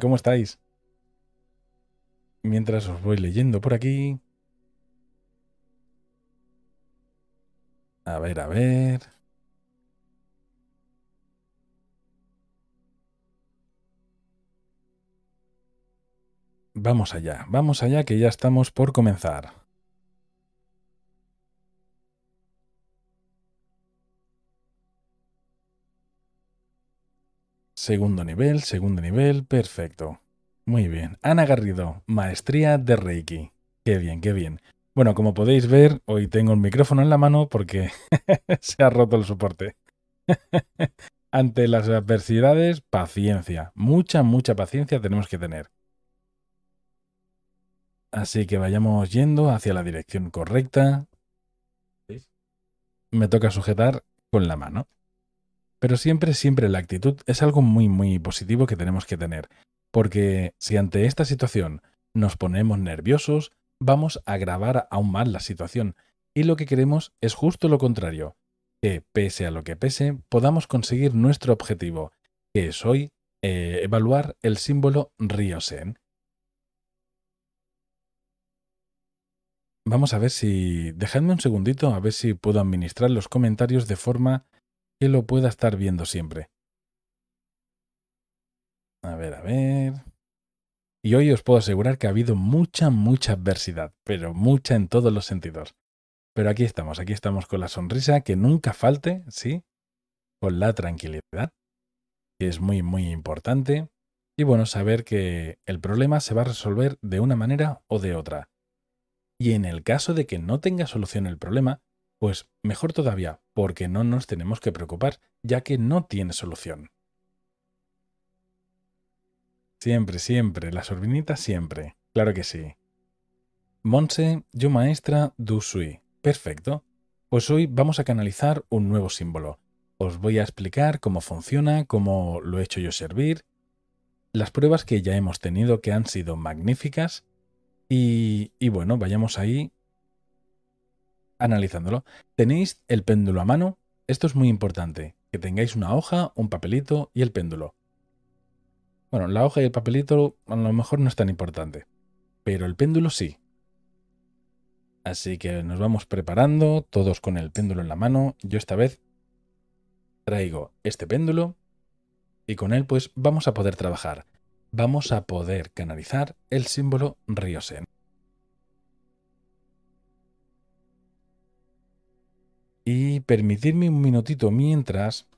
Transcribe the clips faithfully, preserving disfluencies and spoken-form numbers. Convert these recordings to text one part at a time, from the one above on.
¿Cómo estáis? Mientras os voy leyendo por aquí. A ver, a ver. Vamos allá, vamos allá que ya estamos por comenzar. Segundo nivel, segundo nivel, perfecto. Muy bien. Ana Garrido, maestría de Reiki. Qué bien, qué bien. Bueno, como podéis ver, hoy tengo el micrófono en la mano porque se ha roto el soporte. Ante las adversidades, paciencia. Mucha, mucha paciencia tenemos que tener. Así que vayamos yendo hacia la dirección correcta. Me toca sujetar con la mano. Pero siempre, siempre la actitud es algo muy, muy positivo que tenemos que tener. Porque si ante esta situación nos ponemos nerviosos, vamos a agravar aún más la situación. Y lo que queremos es justo lo contrario. Que pese a lo que pese, podamos conseguir nuestro objetivo, que es hoy eh, evaluar el símbolo RioZen. Vamos a ver si... Dejadme un segundito a ver si puedo administrar los comentarios de forma... que lo pueda estar viendo siempre. A ver, a ver... Y hoy os puedo asegurar que ha habido mucha, mucha adversidad, pero mucha en todos los sentidos. Pero aquí estamos, aquí estamos con la sonrisa que nunca falte, ¿sí? Con la tranquilidad, que es muy, muy importante. Y bueno, saber que el problema se va a resolver de una manera o de otra. Y en el caso de que no tenga solución el problema, pues mejor todavía, porque no nos tenemos que preocupar, ya que no tiene solución. Siempre, siempre, la sorbinita siempre, claro que sí. Monse, yo maestra, du sui. Perfecto. Pues hoy vamos a canalizar un nuevo símbolo. Os voy a explicar cómo funciona, cómo lo he hecho yo servir, las pruebas que ya hemos tenido que han sido magníficas y, y bueno, vayamos ahí. Analizándolo. Tenéis el péndulo a mano. Esto es muy importante. Que tengáis una hoja, un papelito y el péndulo. Bueno, la hoja y el papelito a lo mejor no es tan importante. Pero el péndulo sí. Así que nos vamos preparando todos con el péndulo en la mano. Yo esta vez traigo este péndulo y con él pues vamos a poder trabajar. Vamos a poder canalizar el símbolo RioZen. Y permitidme un minutito mientras,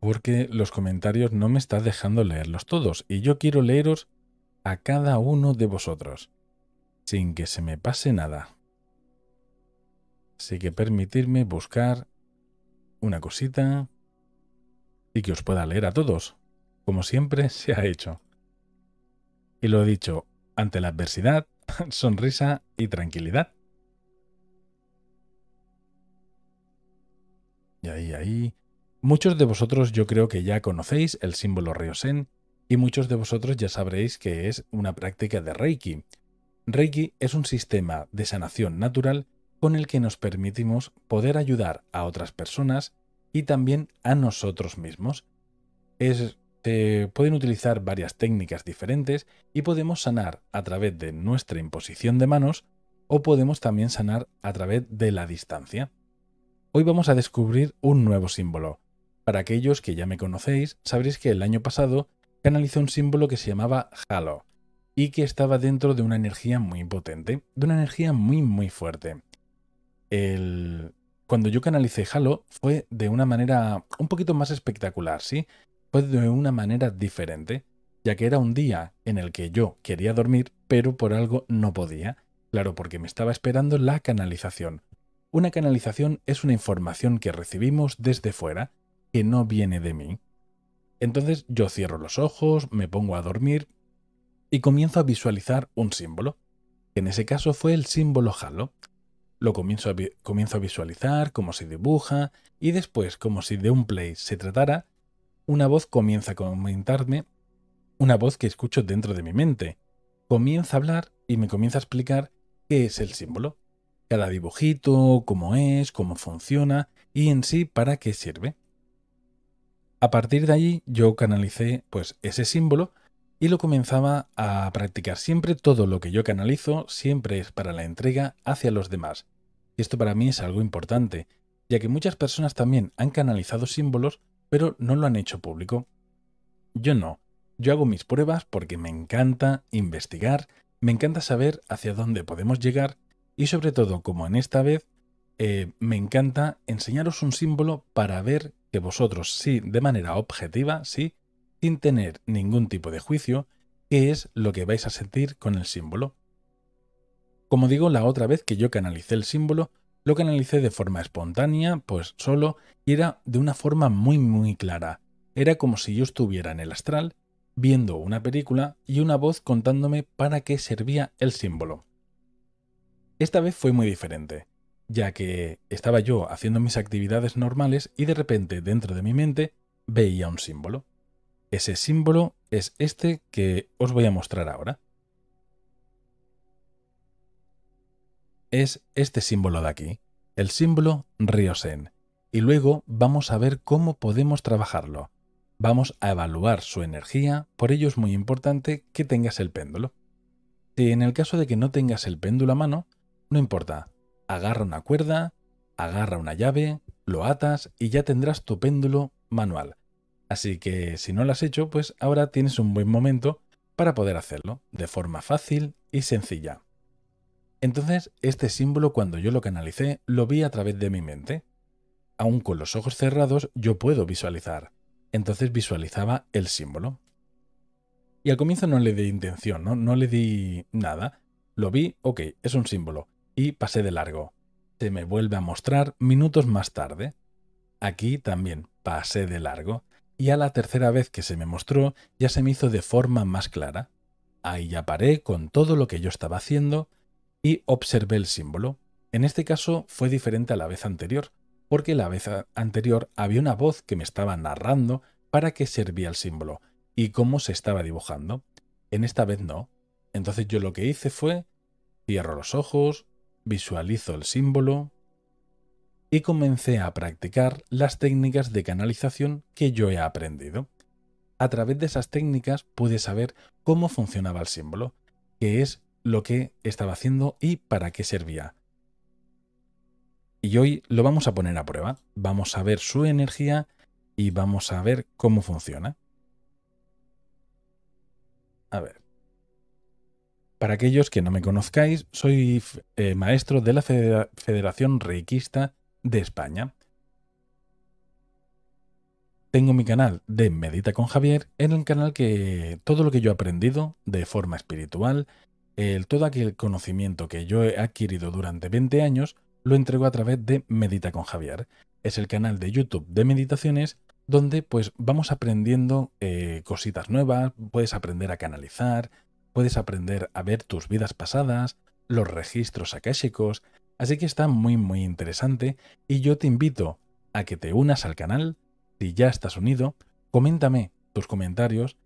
porque los comentarios no me está dejando leerlos todos y yo quiero leeros a cada uno de vosotros, sin que se me pase nada. Así que permitidme buscar una cosita y que os pueda leer a todos, como siempre se ha hecho. Y lo he dicho, ante la adversidad, sonrisa y tranquilidad. Y ahí, ahí... Muchos de vosotros yo creo que ya conocéis el símbolo RioZen y muchos de vosotros ya sabréis que es una práctica de Reiki. Reiki es un sistema de sanación natural con el que nos permitimos poder ayudar a otras personas y también a nosotros mismos. Es, eh, pueden utilizar varias técnicas diferentes y podemos sanar a través de nuestra imposición de manos o podemos también sanar a través de la distancia. Hoy vamos a descubrir un nuevo símbolo. Para aquellos que ya me conocéis, sabréis que el año pasado canalicé un símbolo que se llamaba Halo y que estaba dentro de una energía muy potente, de una energía muy muy fuerte. El... Cuando yo canalicé Halo fue de una manera un poquito más espectacular, ¿sí? Fue de una manera diferente, ya que era un día en el que yo quería dormir, pero por algo no podía. Claro, porque me estaba esperando la canalización. Una canalización es una información que recibimos desde fuera, que no viene de mí. Entonces yo cierro los ojos, me pongo a dormir y comienzo a visualizar un símbolo, que en ese caso fue el símbolo Halo. Lo comienzo a, comienzo a visualizar cómo se dibuja y después, como si de un play se tratara, una voz comienza a comentarme, una voz que escucho dentro de mi mente. Comienza a hablar y me comienza a explicar qué es el símbolo. Cada dibujito, cómo es, cómo funciona y en sí para qué sirve. A partir de allí yo canalicé pues ese símbolo y lo comenzaba a practicar. Siempre todo lo que yo canalizo siempre es para la entrega hacia los demás. Y esto para mí es algo importante, ya que muchas personas también han canalizado símbolos, pero no lo han hecho público. Yo no. Yo hago mis pruebas porque me encanta investigar, me encanta saber hacia dónde podemos llegar y sobre todo, como en esta vez, eh, me encanta enseñaros un símbolo para ver que vosotros sí, de manera objetiva, sí, sin tener ningún tipo de juicio, qué es lo que vais a sentir con el símbolo. Como digo, la otra vez que yo canalicé el símbolo, lo canalicé de forma espontánea, pues solo, y era de una forma muy muy clara. Era como si yo estuviera en el astral, viendo una película y una voz contándome para qué servía el símbolo. Esta vez fue muy diferente, ya que estaba yo haciendo mis actividades normales y de repente dentro de mi mente veía un símbolo. Ese símbolo es este que os voy a mostrar ahora. Es este símbolo de aquí, el símbolo RioZen, y luego vamos a ver cómo podemos trabajarlo. Vamos a evaluar su energía, por ello es muy importante que tengas el péndulo. Si en el caso de que no tengas el péndulo a mano, no importa, agarra una cuerda, agarra una llave, lo atas y ya tendrás tu péndulo manual. Así que si no lo has hecho, pues ahora tienes un buen momento para poder hacerlo, de forma fácil y sencilla. Entonces, este símbolo cuando yo lo canalicé, lo vi a través de mi mente. Aún con los ojos cerrados yo puedo visualizar. Entonces visualizaba el símbolo. Y al comienzo no le di intención, ¿no? No le di nada. Lo vi, ok, es un símbolo. Y pasé de largo. Se me vuelve a mostrar minutos más tarde. Aquí también pasé de largo. Y a la tercera vez que se me mostró, ya se me hizo de forma más clara. Ahí ya paré con todo lo que yo estaba haciendo y observé el símbolo. En este caso fue diferente a la vez anterior, porque la vez anterior había una voz que me estaba narrando para qué servía el símbolo y cómo se estaba dibujando. En esta vez no. Entonces yo lo que hice fue, cierro los ojos, visualizo el símbolo y comencé a practicar las técnicas de canalización que yo he aprendido. A través de esas técnicas pude saber cómo funcionaba el símbolo, qué es lo que estaba haciendo y para qué servía. Y hoy lo vamos a poner a prueba, vamos a ver su energía y vamos a ver cómo funciona. A ver. Para aquellos que no me conozcáis, soy eh, maestro de la Federación Reikista de España. Tengo mi canal de Medita con Javier, en el canal que todo lo que yo he aprendido de forma espiritual, el, todo aquel conocimiento que yo he adquirido durante veinte años, lo entrego a través de Medita con Javier. Es el canal de YouTube de meditaciones donde pues vamos aprendiendo eh, cositas nuevas, puedes aprender a canalizar, puedes aprender a ver tus vidas pasadas, los registros akáshicos, así que está muy muy interesante y yo te invito a que te unas al canal. Si ya estás unido, coméntame tus comentarios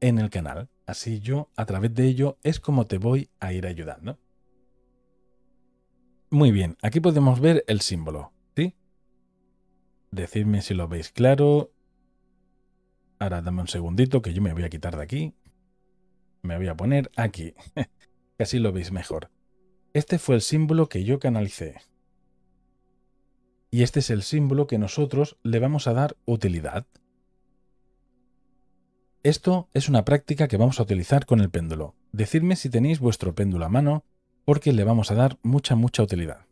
en el canal, así yo a través de ello es como te voy a ir ayudando. Muy bien, aquí podemos ver el símbolo, ¿sí? Decidme si lo veis claro. Ahora dame un segundito que yo me voy a quitar de aquí. Me voy a poner aquí, que así lo veis mejor. Este fue el símbolo que yo canalicé. Y este es el símbolo que nosotros le vamos a dar utilidad. Esto es una práctica que vamos a utilizar con el péndulo. Decidme si tenéis vuestro péndulo a mano, porque le vamos a dar mucha, mucha utilidad.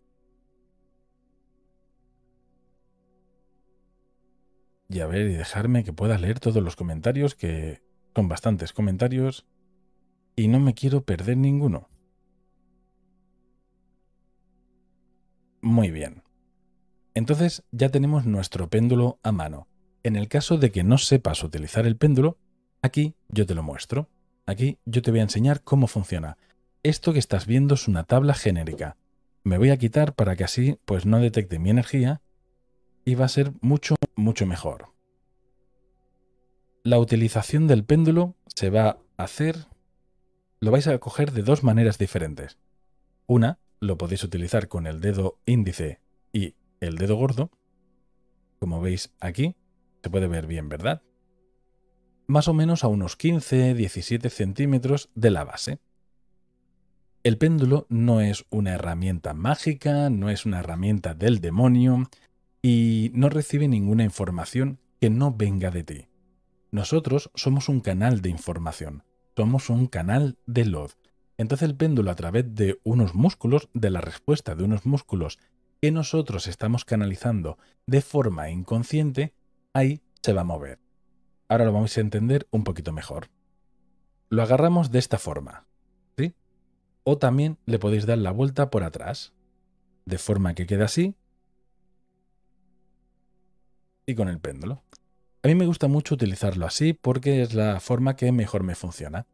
Y a ver, y dejarme que pueda leer todos los comentarios, que son bastantes comentarios, y no me quiero perder ninguno. Muy bien. Entonces ya tenemos nuestro péndulo a mano. En el caso de que no sepas utilizar el péndulo, aquí yo te lo muestro. Aquí yo te voy a enseñar cómo funciona. Esto que estás viendo es una tabla genérica. Me voy a quitar para que así pues no detecte mi energía y va a ser mucho, mucho mejor. La utilización del péndulo se va a hacer, lo vais a coger de dos maneras diferentes. Una, lo podéis utilizar con el dedo índice y el dedo gordo. Como veis aquí, se puede ver bien, ¿verdad? más o menos a unos quince a diecisiete centímetros de la base. El péndulo no es una herramienta mágica, no es una herramienta del demonio y no recibe ninguna información que no venga de ti. Nosotros somos un canal de información, somos un canal de luz. Entonces el péndulo, a través de unos músculos, de la respuesta de unos músculos que nosotros estamos canalizando de forma inconsciente, ahí se va a mover. Ahora lo vamos a entender un poquito mejor. Lo agarramos de esta forma, ¿sí? O también le podéis dar la vuelta por atrás, de forma que quede así, y con el péndulo. A mí me gusta mucho utilizarlo así porque es la forma que mejor me funciona.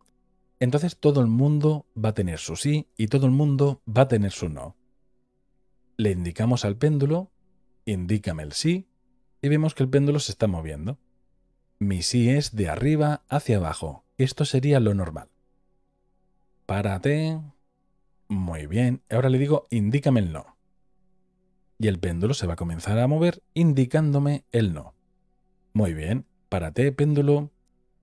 Entonces todo el mundo va a tener su sí y todo el mundo va a tener su no. Le indicamos al péndulo, indícame el sí, y vemos que el péndulo se está moviendo. Mi sí es de arriba hacia abajo. Esto sería lo normal. Párate. Muy bien. Ahora le digo, indícame el no. Y el péndulo se va a comenzar a mover indicándome el no. Muy bien. Párate, péndulo.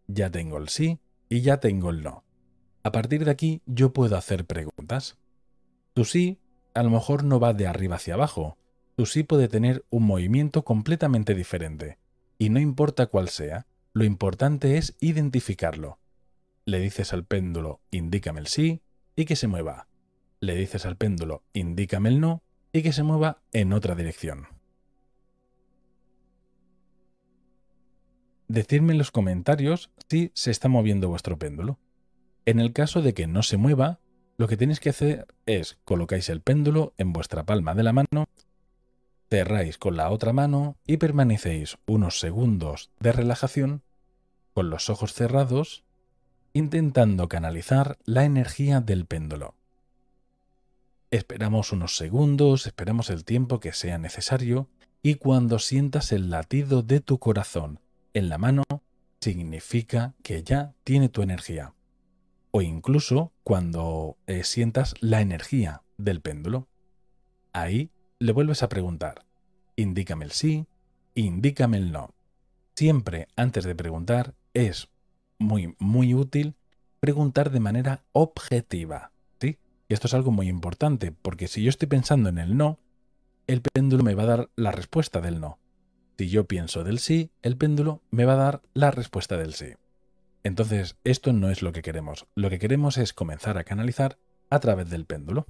Ya tengo el sí y ya tengo el no. A partir de aquí yo puedo hacer preguntas. Tu sí a lo mejor no va de arriba hacia abajo. Tu sí puede tener un movimiento completamente diferente. Y no importa cuál sea, lo importante es identificarlo. Le dices al péndulo, indícame el sí y que se mueva. Le dices al péndulo, indícame el no y que se mueva en otra dirección. Decidme en los comentarios si se está moviendo vuestro péndulo. En el caso de que no se mueva, lo que tenéis que hacer es colocáis el péndulo en vuestra palma de la mano, cerráis con la otra mano y permanecéis unos segundos de relajación con los ojos cerrados, intentando canalizar la energía del péndulo. Esperamos unos segundos, esperamos el tiempo que sea necesario y cuando sientas el latido de tu corazón en la mano, significa que ya tiene tu energía. O incluso cuando eh, sientas la energía del péndulo. Ahí le vuelves a preguntar, indícame el sí, indícame el no. Siempre antes de preguntar es muy, muy útil preguntar de manera objetiva, ¿sí? Y esto es algo muy importante, porque si yo estoy pensando en el no, el péndulo me va a dar la respuesta del no. Si yo pienso del sí, el péndulo me va a dar la respuesta del sí. Entonces, esto no es lo que queremos. Lo que queremos es comenzar a canalizar a través del péndulo.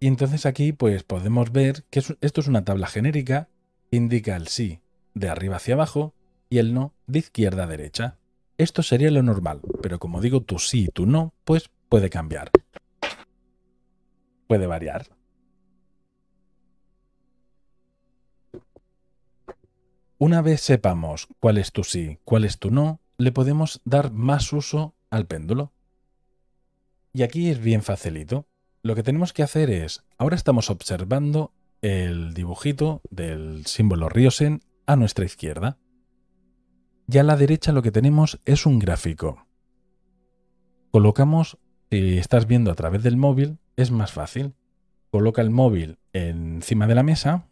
Y entonces aquí pues podemos ver que esto es una tabla genérica que indica el sí de arriba hacia abajo y el no de izquierda a derecha. Esto sería lo normal, pero como digo, tu sí y tu no, pues puede cambiar. Puede variar. Una vez sepamos cuál es tu sí, cuál es tu no, le podemos dar más uso al péndulo. Y aquí es bien facilito. Lo que tenemos que hacer es, ahora estamos observando el dibujito del símbolo RioZen a nuestra izquierda. Y a la derecha lo que tenemos es un gráfico. Colocamos, si estás viendo a través del móvil, es más fácil. Coloca el móvil encima de la mesa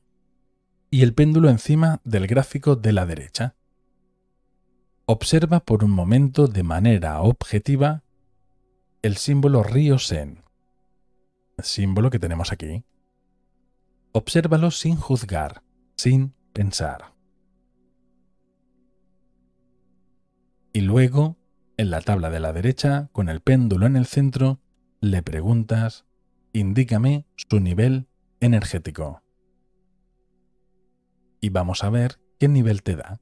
y el péndulo encima del gráfico de la derecha. Observa por un momento de manera objetiva el símbolo RioZen, el símbolo que tenemos aquí. Obsérvalo sin juzgar, sin pensar. Y luego, en la tabla de la derecha, con el péndulo en el centro, le preguntas, indícame su nivel energético. Y vamos a ver qué nivel te da.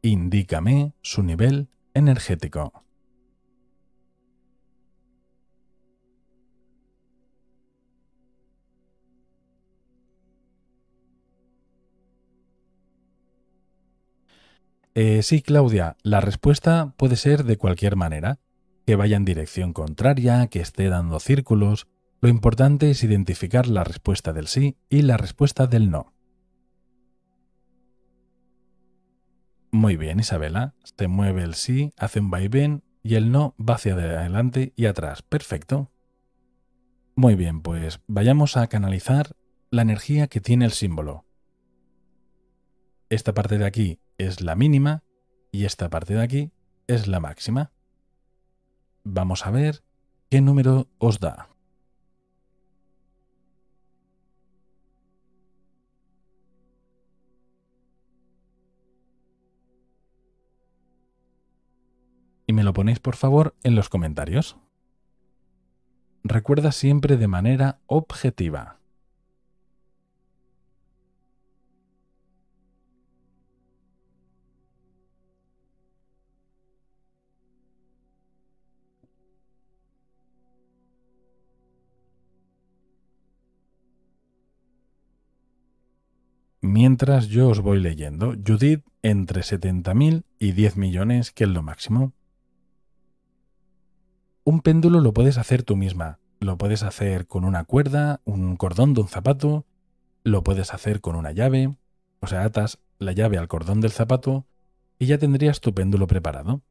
Indícame su nivel energético. Eh, sí, Claudia, la respuesta puede ser de cualquier manera. Que vaya en dirección contraria, que esté dando círculos. Lo importante es identificar la respuesta del sí y la respuesta del no. Muy bien, Isabela. Te mueve el sí, hace un vaivén y el no va hacia adelante y atrás. Perfecto. Muy bien, pues vayamos a canalizar la energía que tiene el símbolo. Esta parte de aquí es la mínima y esta parte de aquí es la máxima. Vamos a ver qué número os da. Y me lo ponéis por favor en los comentarios. Recuerda siempre de manera objetiva. Mientras yo os voy leyendo, Judith entre setenta mil y diez millones, que es lo máximo. Un péndulo lo puedes hacer tú misma, lo puedes hacer con una cuerda, un cordón de un zapato, lo puedes hacer con una llave, o sea, atas la llave al cordón del zapato y ya tendrías tu péndulo preparado.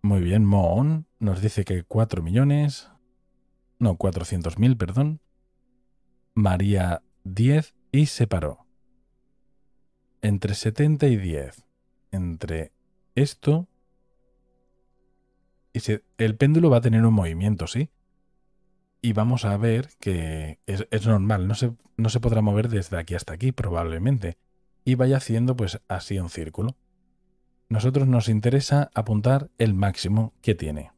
Muy bien, Moon nos dice que cuatro millones, no, cuatrocientos mil, perdón. María diez y se paró. Entre setenta y diez, entre esto... Y se, el péndulo va a tener un movimiento, ¿sí? Y vamos a ver que es, es normal, no se, no se podrá mover desde aquí hasta aquí probablemente. Y vaya haciendo pues así un círculo. Nosotros nos interesa apuntar el máximo que tiene.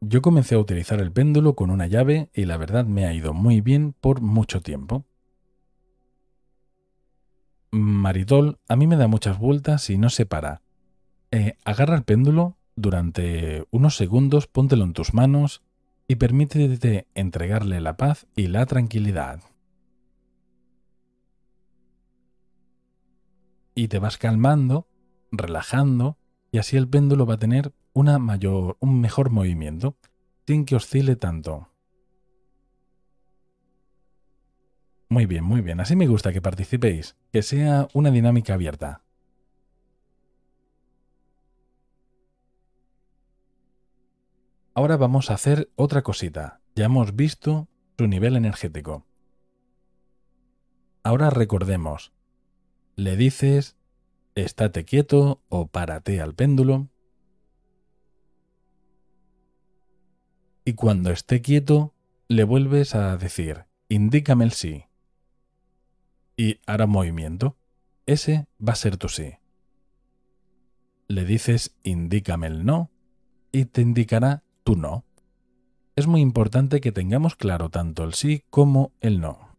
Yo comencé a utilizar el péndulo con una llave y la verdad me ha ido muy bien por mucho tiempo. Maritol, a mí me da muchas vueltas y no se para. Eh, agarra el péndulo durante unos segundos, póntelo en tus manos y permítete entregarle la paz y la tranquilidad. Y te vas calmando, relajando, y así el péndulo va a tener una mayor, un mejor movimiento, sin que oscile tanto. Muy bien, muy bien. Así me gusta que participéis, que sea una dinámica abierta. Ahora vamos a hacer otra cosita. Ya hemos visto su nivel energético. Ahora recordemos. Le dices, estate quieto o párate al péndulo. Y cuando esté quieto, le vuelves a decir, indícame el sí. Y hará movimiento. Ese va a ser tu sí. Le dices, indícame el no, y te indicará tu no. Es muy importante que tengamos claro tanto el sí como el no.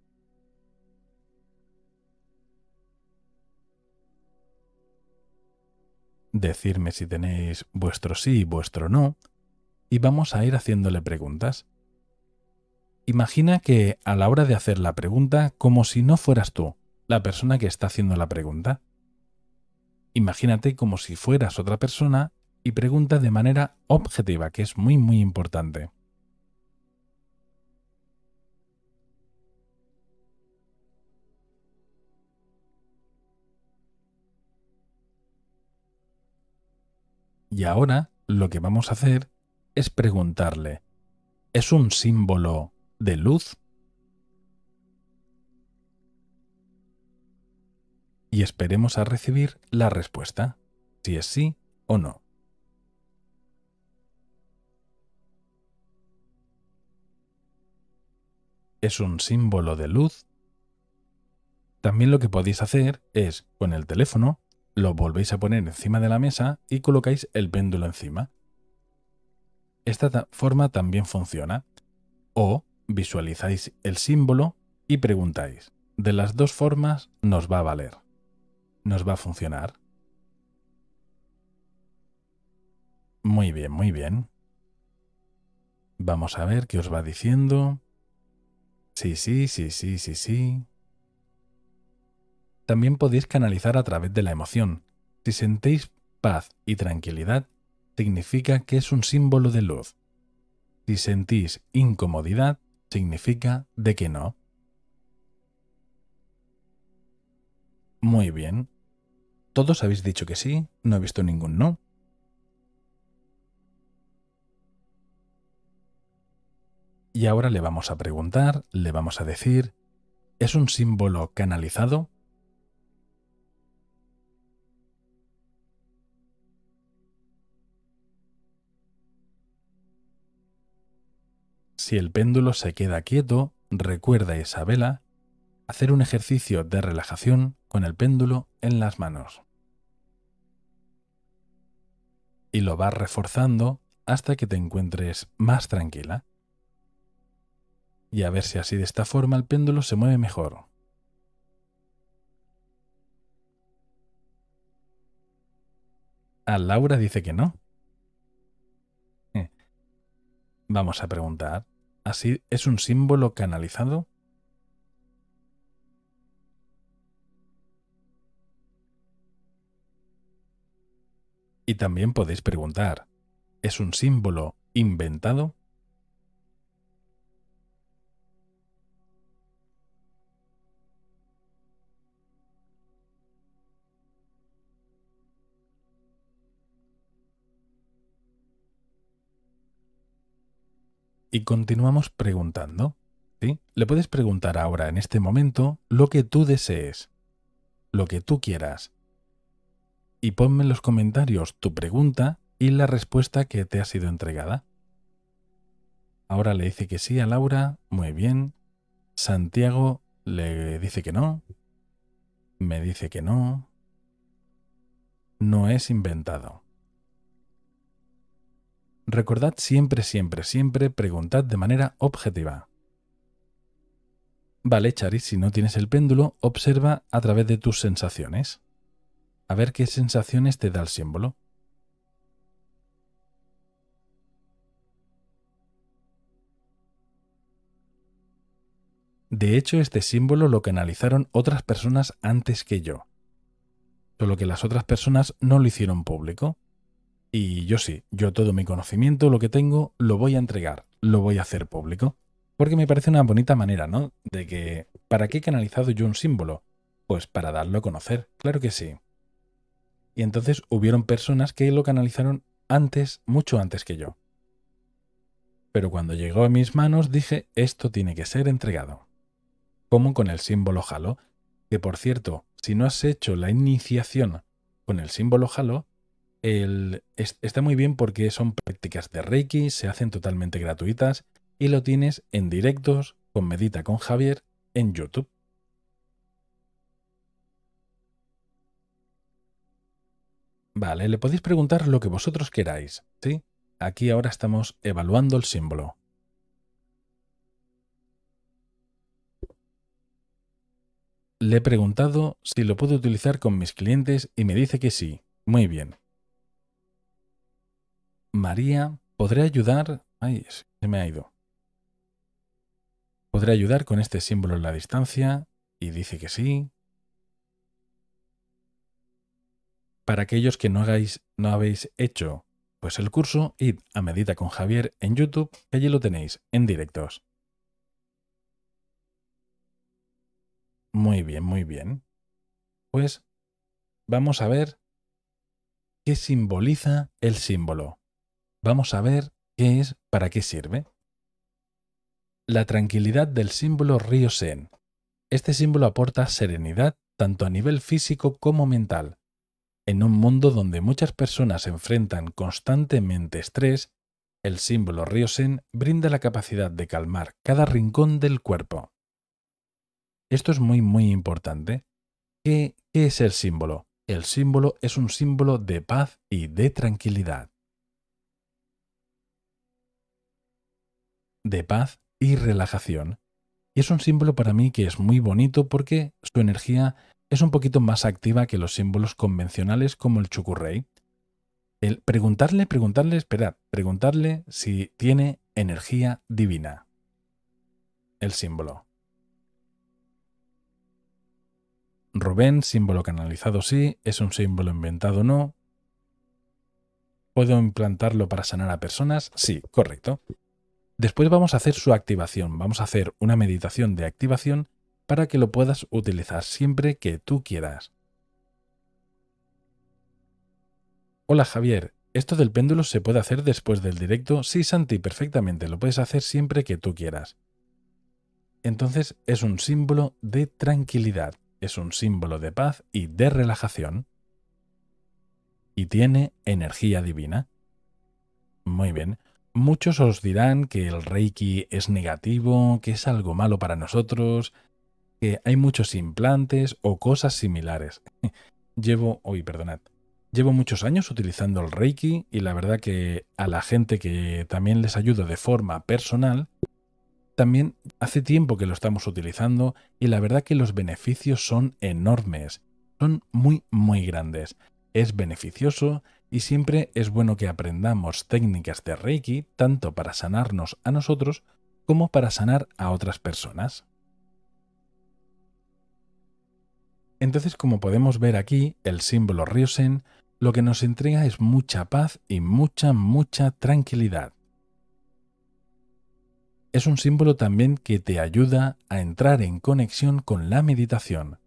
Decidme si tenéis vuestro sí y vuestro no, y vamos a ir haciéndole preguntas. Imagina que a la hora de hacer la pregunta, como si no fueras tú la persona que está haciendo la pregunta. Imagínate como si fueras otra persona y pregunta de manera objetiva, que es muy muy importante. Y ahora lo que vamos a hacer es preguntarle, ¿es un símbolo de luz? Y esperemos a recibir la respuesta, si es sí o no. ¿Es un símbolo de luz? También lo que podéis hacer es, con el teléfono, lo volvéis a poner encima de la mesa y colocáis el péndulo encima. Esta forma también funciona. O visualizáis el símbolo y preguntáis. De las dos formas nos va a valer. Nos va a funcionar. Muy bien, muy bien. Vamos a ver qué os va diciendo. Sí, sí, sí, sí, sí, sí. También podéis canalizar a través de la emoción. Si sentéis paz y tranquilidad, significa que es un símbolo de luz. Si sentís incomodidad, significa de que no. Muy bien. Todos habéis dicho que sí, no he visto ningún no. Y ahora le vamos a preguntar, le vamos a decir, ¿es un símbolo canalizado? Si el péndulo se queda quieto, recuerda, Isabela, hacer un ejercicio de relajación con el péndulo en las manos. Y lo vas reforzando hasta que te encuentres más tranquila. Y a ver si así de esta forma el péndulo se mueve mejor. Ah, Laura dice que no. Eh. Vamos a preguntar, ¿así es un símbolo canalizado? Y también podéis preguntar, ¿es un símbolo inventado? Y continuamos preguntando, ¿sí? Le puedes preguntar ahora, en este momento, lo que tú desees, lo que tú quieras. Y ponme en los comentarios tu pregunta y la respuesta que te ha sido entregada. Ahora le dice que sí a Laura, muy bien. Santiago le dice que no. Me dice que no. No es inventado. Recordad siempre, siempre, siempre, preguntad de manera objetiva. Vale, Charis, si no tienes el péndulo, observa a través de tus sensaciones. A ver qué sensaciones te da el símbolo. De hecho, este símbolo lo canalizaron otras personas antes que yo. Solo que las otras personas no lo hicieron público. Y yo sí, yo todo mi conocimiento, lo que tengo, lo voy a entregar, lo voy a hacer público. Porque me parece una bonita manera, ¿no? De que, ¿para qué he canalizado yo un símbolo? Pues para darlo a conocer, claro que sí. Y entonces hubieron personas que lo canalizaron antes, mucho antes que yo. Pero cuando llegó a mis manos dije, esto tiene que ser entregado. Como con el símbolo Halo, que por cierto, si no has hecho la iniciación con el símbolo Halo, el, es, está muy bien porque son prácticas de Reiki, se hacen totalmente gratuitas y lo tienes en directos con Medita con Javier en YouTube. Vale, le podéis preguntar lo que vosotros queráis, ¿sí? Aquí ahora estamos evaluando el símbolo. Le he preguntado si lo puedo utilizar con mis clientes y me dice que sí. Muy bien. María, ¿podré ayudar? Ay, se me ha ido. ¿Podré ayudar con este símbolo en la distancia? Y dice que sí. Para aquellos que no hagáis, no habéis hecho pues el curso, id a Medita con Javier en YouTube, que allí lo tenéis en directos. Muy bien, muy bien. Pues vamos a ver qué simboliza el símbolo. Vamos a ver qué es, para qué sirve. La tranquilidad del símbolo RioZen. Este símbolo aporta serenidad tanto a nivel físico como mental. En un mundo donde muchas personas enfrentan constantemente estrés, el símbolo RioZen brinda la capacidad de calmar cada rincón del cuerpo. Esto es muy muy importante. ¿Qué, qué es el símbolo? El símbolo es un símbolo de paz y de tranquilidad. De paz y relajación. Y es un símbolo para mí que es muy bonito porque su energía es un poquito más activa que los símbolos convencionales como el Chokurei. El preguntarle, preguntarle, esperad, preguntarle si tiene energía divina. El símbolo. Rubén, símbolo canalizado sí, es un símbolo inventado no. ¿Puedo implantarlo para sanar a personas? Sí, correcto. Después vamos a hacer su activación, vamos a hacer una meditación de activación para que lo puedas utilizar siempre que tú quieras. Hola Javier, Esto del péndulo se puede hacer después del directo, sí, Santi, perfectamente, lo puedes hacer siempre que tú quieras. Entonces es un símbolo de tranquilidad, es un símbolo de paz y de relajación. Y tiene energía divina. Muy bien. Muchos os dirán que el Reiki es negativo, que es algo malo para nosotros, que hay muchos implantes o cosas similares. Llevo, uy, perdonad. Llevo muchos años utilizando el Reiki y la verdad que a la gente que también les ayudo de forma personal, también hace tiempo que lo estamos utilizando y la verdad que los beneficios son enormes, son muy muy grandes. Es beneficioso y siempre es bueno que aprendamos técnicas de Reiki tanto para sanarnos a nosotros como para sanar a otras personas. Entonces, como podemos ver aquí, el símbolo RioZen lo que nos entrega es mucha paz y mucha, mucha tranquilidad. Es un símbolo también que te ayuda a entrar en conexión con la meditación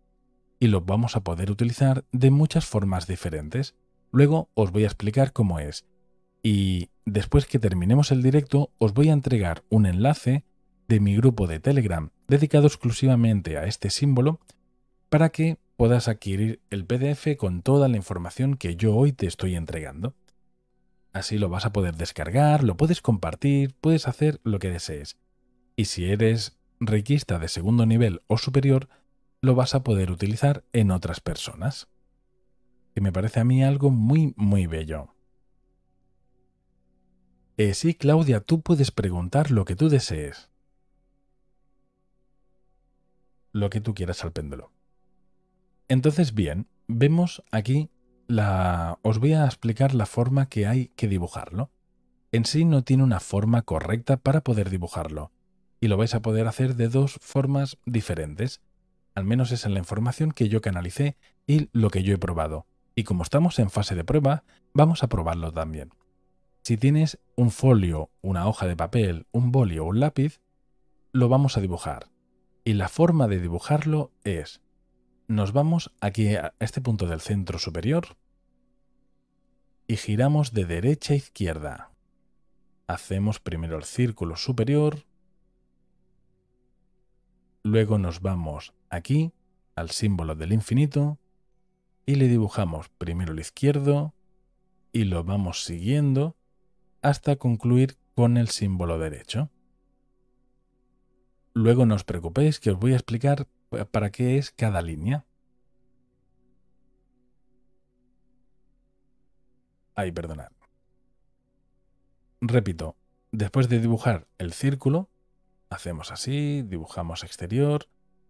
y lo vamos a poder utilizar de muchas formas diferentes. Luego os voy a explicar cómo es y después que terminemos el directo os voy a entregar un enlace de mi grupo de Telegram dedicado exclusivamente a este símbolo para que puedas adquirir el P D F con toda la información que yo hoy te estoy entregando. Así lo vas a poder descargar, lo puedes compartir, puedes hacer lo que desees. Y si eres reikista de segundo nivel o superior, lo vas a poder utilizar en otras personas. Que me parece a mí algo muy, muy bello. Eh, sí, Claudia, tú puedes preguntar lo que tú desees. Lo que tú quieras al péndulo. Entonces, bien, vemos aquí... La... Os voy a explicar la forma que hay que dibujarlo. En sí no tiene una forma correcta para poder dibujarlo y lo vais a poder hacer de dos formas diferentes. Al menos esa es la información que yo canalicé y lo que yo he probado. Y como estamos en fase de prueba, vamos a probarlo también. Si tienes un folio, una hoja de papel, un boli o un lápiz, lo vamos a dibujar. Y la forma de dibujarlo es... Nos vamos aquí a este punto del centro superior. Y giramos de derecha a izquierda. Hacemos primero el círculo superior. Luego nos vamos aquí al símbolo del infinito y le dibujamos primero el izquierdo y lo vamos siguiendo hasta concluir con el símbolo derecho. Luego no os preocupéis que os voy a explicar para qué es cada línea. Ay, perdonad. Repito, después de dibujar el círculo, hacemos así, dibujamos exterior,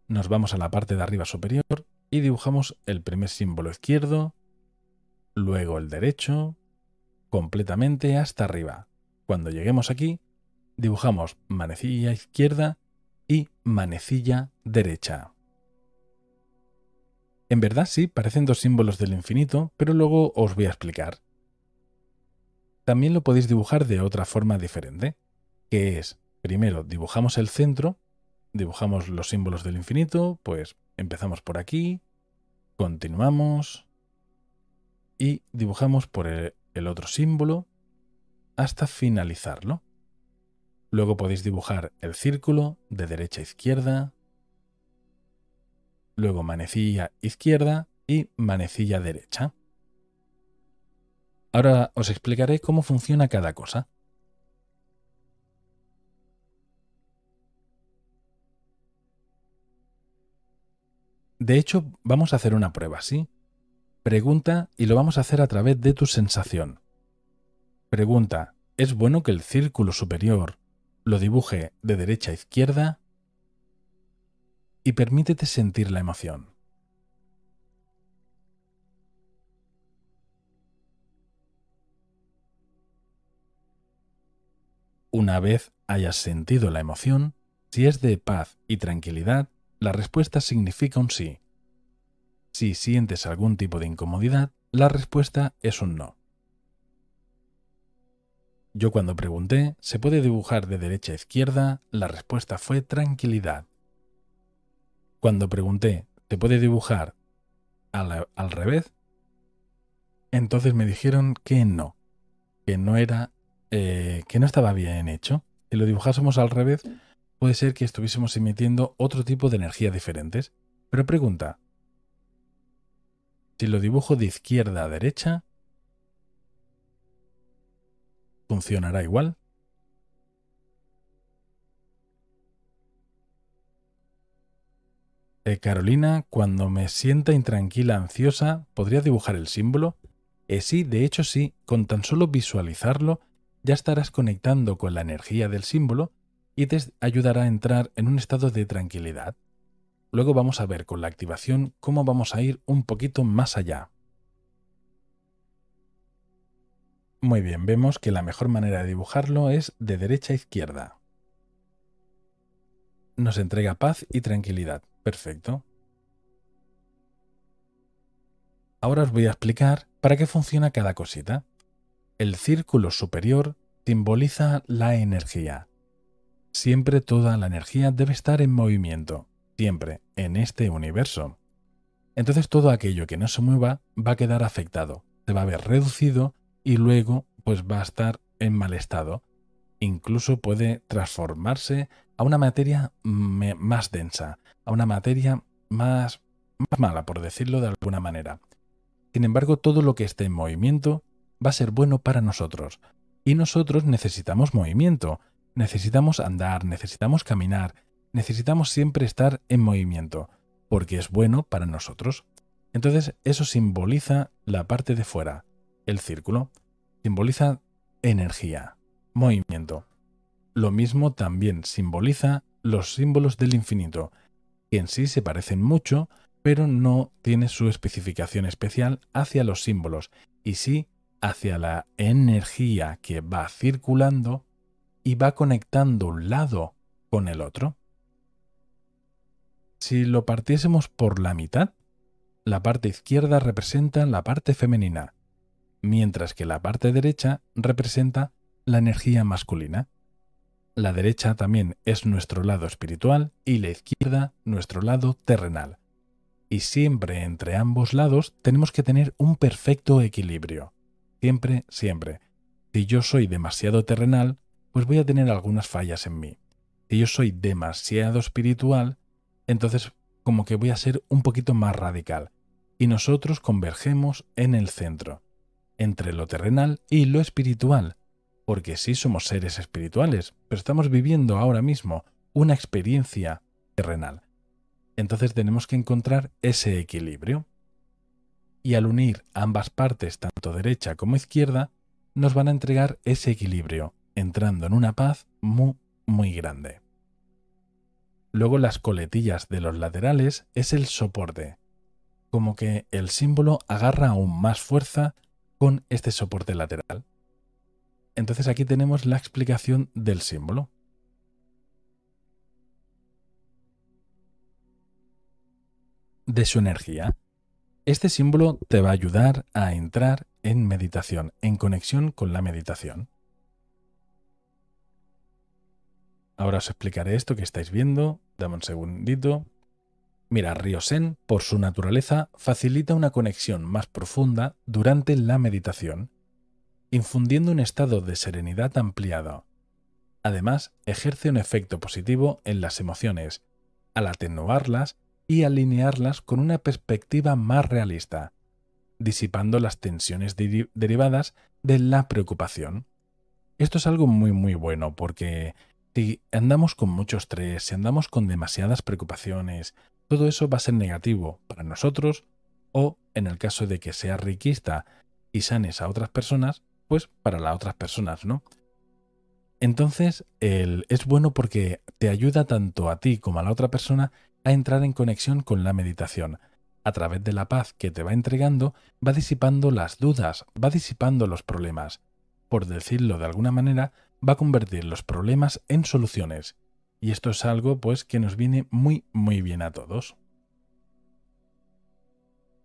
nos vamos a la parte de arriba superior y dibujamos el primer símbolo izquierdo, luego el derecho, completamente hasta arriba. Cuando lleguemos aquí, dibujamos manecilla izquierda y manecilla derecha. En verdad sí, parecen dos símbolos del infinito, pero luego os voy a explicar. También lo podéis dibujar de otra forma diferente, que es, primero dibujamos el centro, dibujamos los símbolos del infinito, pues empezamos por aquí, continuamos y dibujamos por el otro símbolo hasta finalizarlo. Luego podéis dibujar el círculo de derecha a izquierda, luego manecilla izquierda y manecilla derecha. Ahora os explicaré cómo funciona cada cosa. De hecho, vamos a hacer una prueba, ¿sí? Pregunta y lo vamos a hacer a través de tu sensación. Pregunta, ¿es bueno que el círculo superior lo dibuje de derecha a izquierda y permítete sentir la emoción? Una vez hayas sentido la emoción, si es de paz y tranquilidad, la respuesta significa un sí. Si sientes algún tipo de incomodidad, la respuesta es un no. Yo cuando pregunté, ¿se puede dibujar de derecha a izquierda? La respuesta fue tranquilidad. Cuando pregunté, ¿se puede dibujar al, al revés? Entonces me dijeron que no, que no era, eh, que no estaba bien hecho. Si lo dibujásemos al revés, puede ser que estuviésemos emitiendo otro tipo de energías diferentes. Pero pregunta, si lo dibujo de izquierda a derecha, ¿funcionará igual? Eh, Carolina, cuando me sienta intranquila, ansiosa, ¿podría dibujar el símbolo? Eh, sí, de hecho sí, con tan solo visualizarlo ya estarás conectando con la energía del símbolo y te ayudará a entrar en un estado de tranquilidad. Luego vamos a ver con la activación cómo vamos a ir un poquito más allá. Muy bien, vemos que la mejor manera de dibujarlo es de derecha a izquierda. Nos entrega paz y tranquilidad. Perfecto. Ahora os voy a explicar para qué funciona cada cosita. El círculo superior simboliza la energía. Siempre toda la energía debe estar en movimiento, siempre, en este universo. Entonces todo aquello que no se mueva va a quedar afectado, se va a ver reducido y luego pues va a estar en mal estado. Incluso puede transformarse a una materia más densa, a una materia más, más mala, por decirlo de alguna manera. Sin embargo, todo lo que esté en movimiento va a ser bueno para nosotros. Y nosotros necesitamos movimiento, necesitamos andar, necesitamos caminar, necesitamos siempre estar en movimiento, porque es bueno para nosotros. Entonces, eso simboliza la parte de fuera, el círculo. Simboliza energía, movimiento. Lo mismo también simboliza los símbolos del infinito, que en sí se parecen mucho, pero no tiene su especificación especial hacia los símbolos, y sí hacia la energía que va circulando y va conectando un lado con el otro. Si lo partiésemos por la mitad, la parte izquierda representa la parte femenina, mientras que la parte derecha representa la energía masculina. La derecha también es nuestro lado espiritual y la izquierda nuestro lado terrenal. Y siempre entre ambos lados tenemos que tener un perfecto equilibrio. Siempre, siempre. Si yo soy demasiado terrenal, pues voy a tener algunas fallas en mí. Si yo soy demasiado espiritual, entonces como que voy a ser un poquito más radical. Y nosotros convergemos en el centro, entre lo terrenal y lo espiritual. Porque sí somos seres espirituales, pero estamos viviendo ahora mismo una experiencia terrenal. Entonces tenemos que encontrar ese equilibrio. Y al unir ambas partes, tanto derecha como izquierda, nos van a entregar ese equilibrio, entrando en una paz muy, muy grande. Luego las coletillas de los laterales es el soporte. Como que el símbolo agarra aún más fuerza con este soporte lateral. Entonces aquí tenemos la explicación del símbolo. De su energía. Este símbolo te va a ayudar a entrar en meditación, en conexión con la meditación. Ahora os explicaré esto que estáis viendo. Dame un segundito. Mira, RioZen, por su naturaleza, facilita una conexión más profunda durante la meditación, infundiendo un estado de serenidad ampliado. Además, ejerce un efecto positivo en las emociones, al atenuarlas y alinearlas con una perspectiva más realista, disipando las tensiones deri- derivadas de la preocupación. Esto es algo muy muy bueno, porque si andamos con mucho estrés, si andamos con demasiadas preocupaciones, todo eso va a ser negativo para nosotros o, en el caso de que seas reikista y sanes a otras personas, pues para las otras personas, ¿no? Entonces, el, es bueno porque te ayuda tanto a ti como a la otra persona a entrar en conexión con la meditación. A través de la paz que te va entregando, va disipando las dudas, va disipando los problemas. Por decirlo de alguna manera, va a convertir los problemas en soluciones. Y esto es algo, pues, que nos viene muy, muy bien a todos.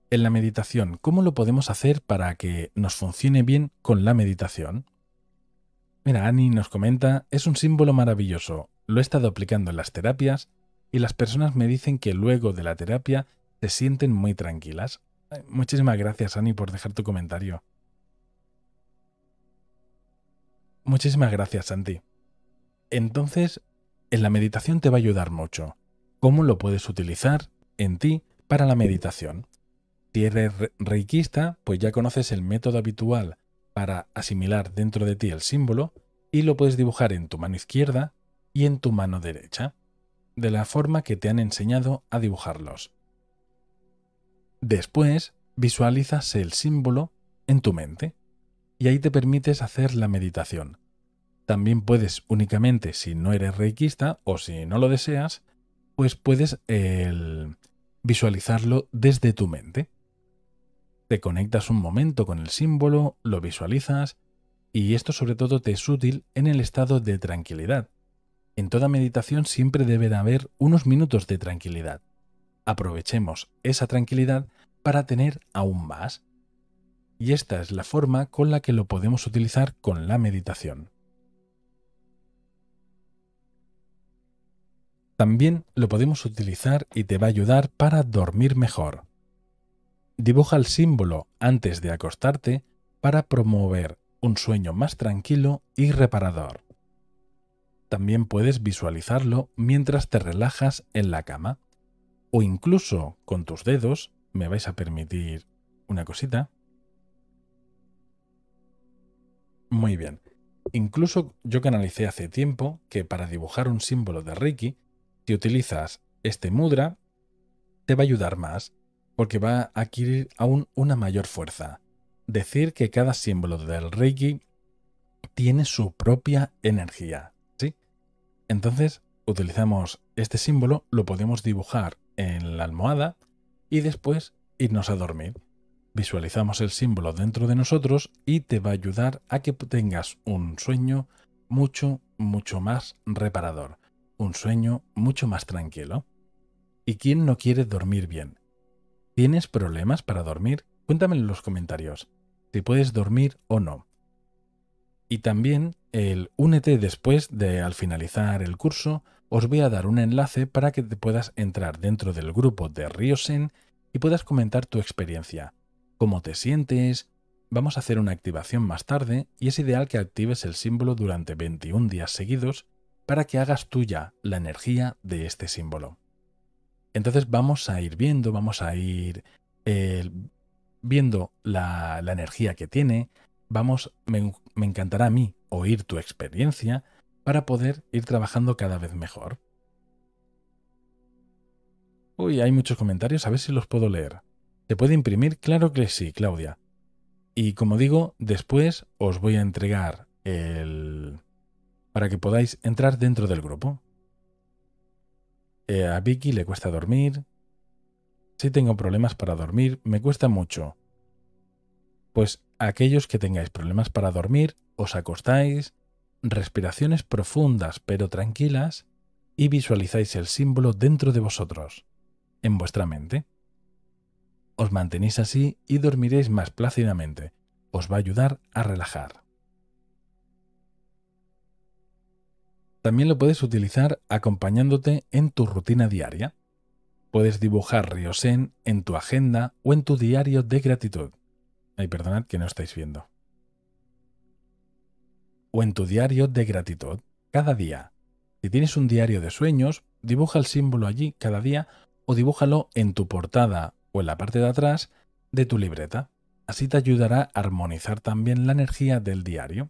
En la meditación, ¿cómo lo podemos hacer para que nos funcione bien con la meditación? Mira, Ani nos comenta, es un símbolo maravilloso, lo he estado aplicando en las terapias y las personas me dicen que luego de la terapia se sienten muy tranquilas. Muchísimas gracias, Ani, por dejar tu comentario. Muchísimas gracias, Santi. Entonces, en la meditación te va a ayudar mucho. ¿Cómo lo puedes utilizar en ti para la meditación? Si eres reikista, pues ya conoces el método habitual para asimilar dentro de ti el símbolo y lo puedes dibujar en tu mano izquierda y en tu mano derecha, de la forma que te han enseñado a dibujarlos. Después, visualizas el símbolo en tu mente y ahí te permites hacer la meditación. También puedes únicamente, si no eres reikista o si no lo deseas, pues puedes el, visualizarlo desde tu mente. Te conectas un momento con el símbolo, lo visualizas y esto sobre todo te es útil en el estado de tranquilidad. En toda meditación siempre deben haber unos minutos de tranquilidad. Aprovechemos esa tranquilidad para tener aún más. Y esta es la forma con la que lo podemos utilizar con la meditación. También lo podemos utilizar y te va a ayudar para dormir mejor. Dibuja el símbolo antes de acostarte para promover un sueño más tranquilo y reparador. También puedes visualizarlo mientras te relajas en la cama o incluso con tus dedos. Me vais a permitir una cosita. Muy bien. Incluso yo canalicé hace tiempo que para dibujar un símbolo de Reiki, si utilizas este mudra, te va a ayudar más, porque va a adquirir aún una mayor fuerza. Decir que cada símbolo del Reiki tiene su propia energía, ¿sí? Entonces, utilizamos este símbolo, lo podemos dibujar en la almohada y después irnos a dormir. Visualizamos el símbolo dentro de nosotros y te va a ayudar a que tengas un sueño mucho, mucho más reparador, un sueño mucho más tranquilo. ¿Y quién no quiere dormir bien? ¿Tienes problemas para dormir? Cuéntame en los comentarios si puedes dormir o no. Y también el únete después de al finalizar el curso, os voy a dar un enlace para que te puedas entrar dentro del grupo de RioZen y puedas comentar tu experiencia, cómo te sientes. Vamos a hacer una activación más tarde y es ideal que actives el símbolo durante veintiún días seguidos para que hagas tuya la energía de este símbolo. Entonces vamos a ir viendo, vamos a ir eh, viendo la, la energía que tiene. Vamos, me, me encantará a mí oír tu experiencia para poder ir trabajando cada vez mejor. Uy, hay muchos comentarios, a ver si los puedo leer. ¿Se puede imprimir? Claro que sí, Claudia. Y como digo, después os voy a entregar el... para que podáis entrar dentro del grupo. Eh, a Vicky le cuesta dormir. Sí tengo problemas para dormir, me cuesta mucho. Pues aquellos que tengáis problemas para dormir, os acostáis, respiraciones profundas pero tranquilas y visualizáis el símbolo dentro de vosotros, en vuestra mente. Os mantenéis así y dormiréis más plácidamente. Os va a ayudar a relajar. También lo puedes utilizar acompañándote en tu rutina diaria. Puedes dibujar RioZen en tu agenda o en tu diario de gratitud. Ay, perdonad que no estáis viendo. O en tu diario de gratitud, cada día. Si tienes un diario de sueños, dibuja el símbolo allí cada día o dibújalo en tu portada o en la parte de atrás de tu libreta. Así te ayudará a armonizar también la energía del diario.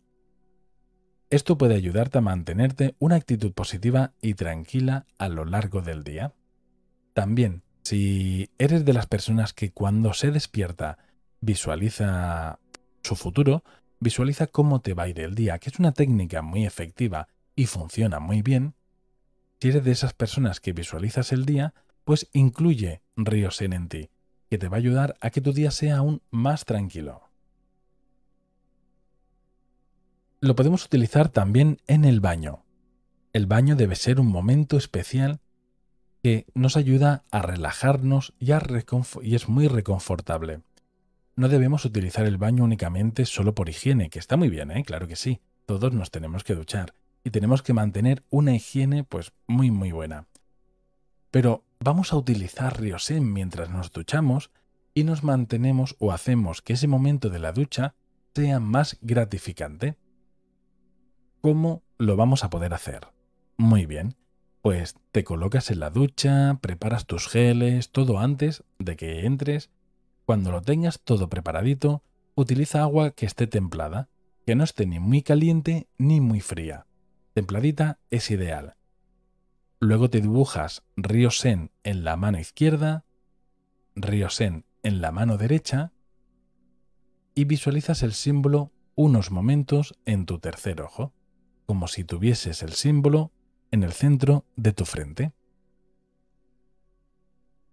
Esto puede ayudarte a mantenerte una actitud positiva y tranquila a lo largo del día. También, si eres de las personas que cuando se despierta visualiza su futuro, visualiza cómo te va a ir el día, que es una técnica muy efectiva y funciona muy bien. Si eres de esas personas que visualizas el día, pues incluye RioZen en ti, que te va a ayudar a que tu día sea aún más tranquilo. Lo podemos utilizar también en el baño. El baño debe ser un momento especial que nos ayuda a relajarnos y, a y es muy reconfortable. No debemos utilizar el baño únicamente solo por higiene, que está muy bien, ¿eh? Claro que sí. Todos nos tenemos que duchar y tenemos que mantener una higiene pues muy muy buena. Pero vamos a utilizar RioZen mientras nos duchamos y nos mantenemos o hacemos que ese momento de la ducha sea más gratificante. ¿Cómo lo vamos a poder hacer? Muy bien, pues te colocas en la ducha, preparas tus geles, todo antes de que entres. Cuando lo tengas todo preparadito, utiliza agua que esté templada, que no esté ni muy caliente ni muy fría. Templadita es ideal. Luego te dibujas RioZen en la mano izquierda, RioZen en la mano derecha y visualizas el símbolo unos momentos en tu tercer ojo, como si tuvieses el símbolo en el centro de tu frente.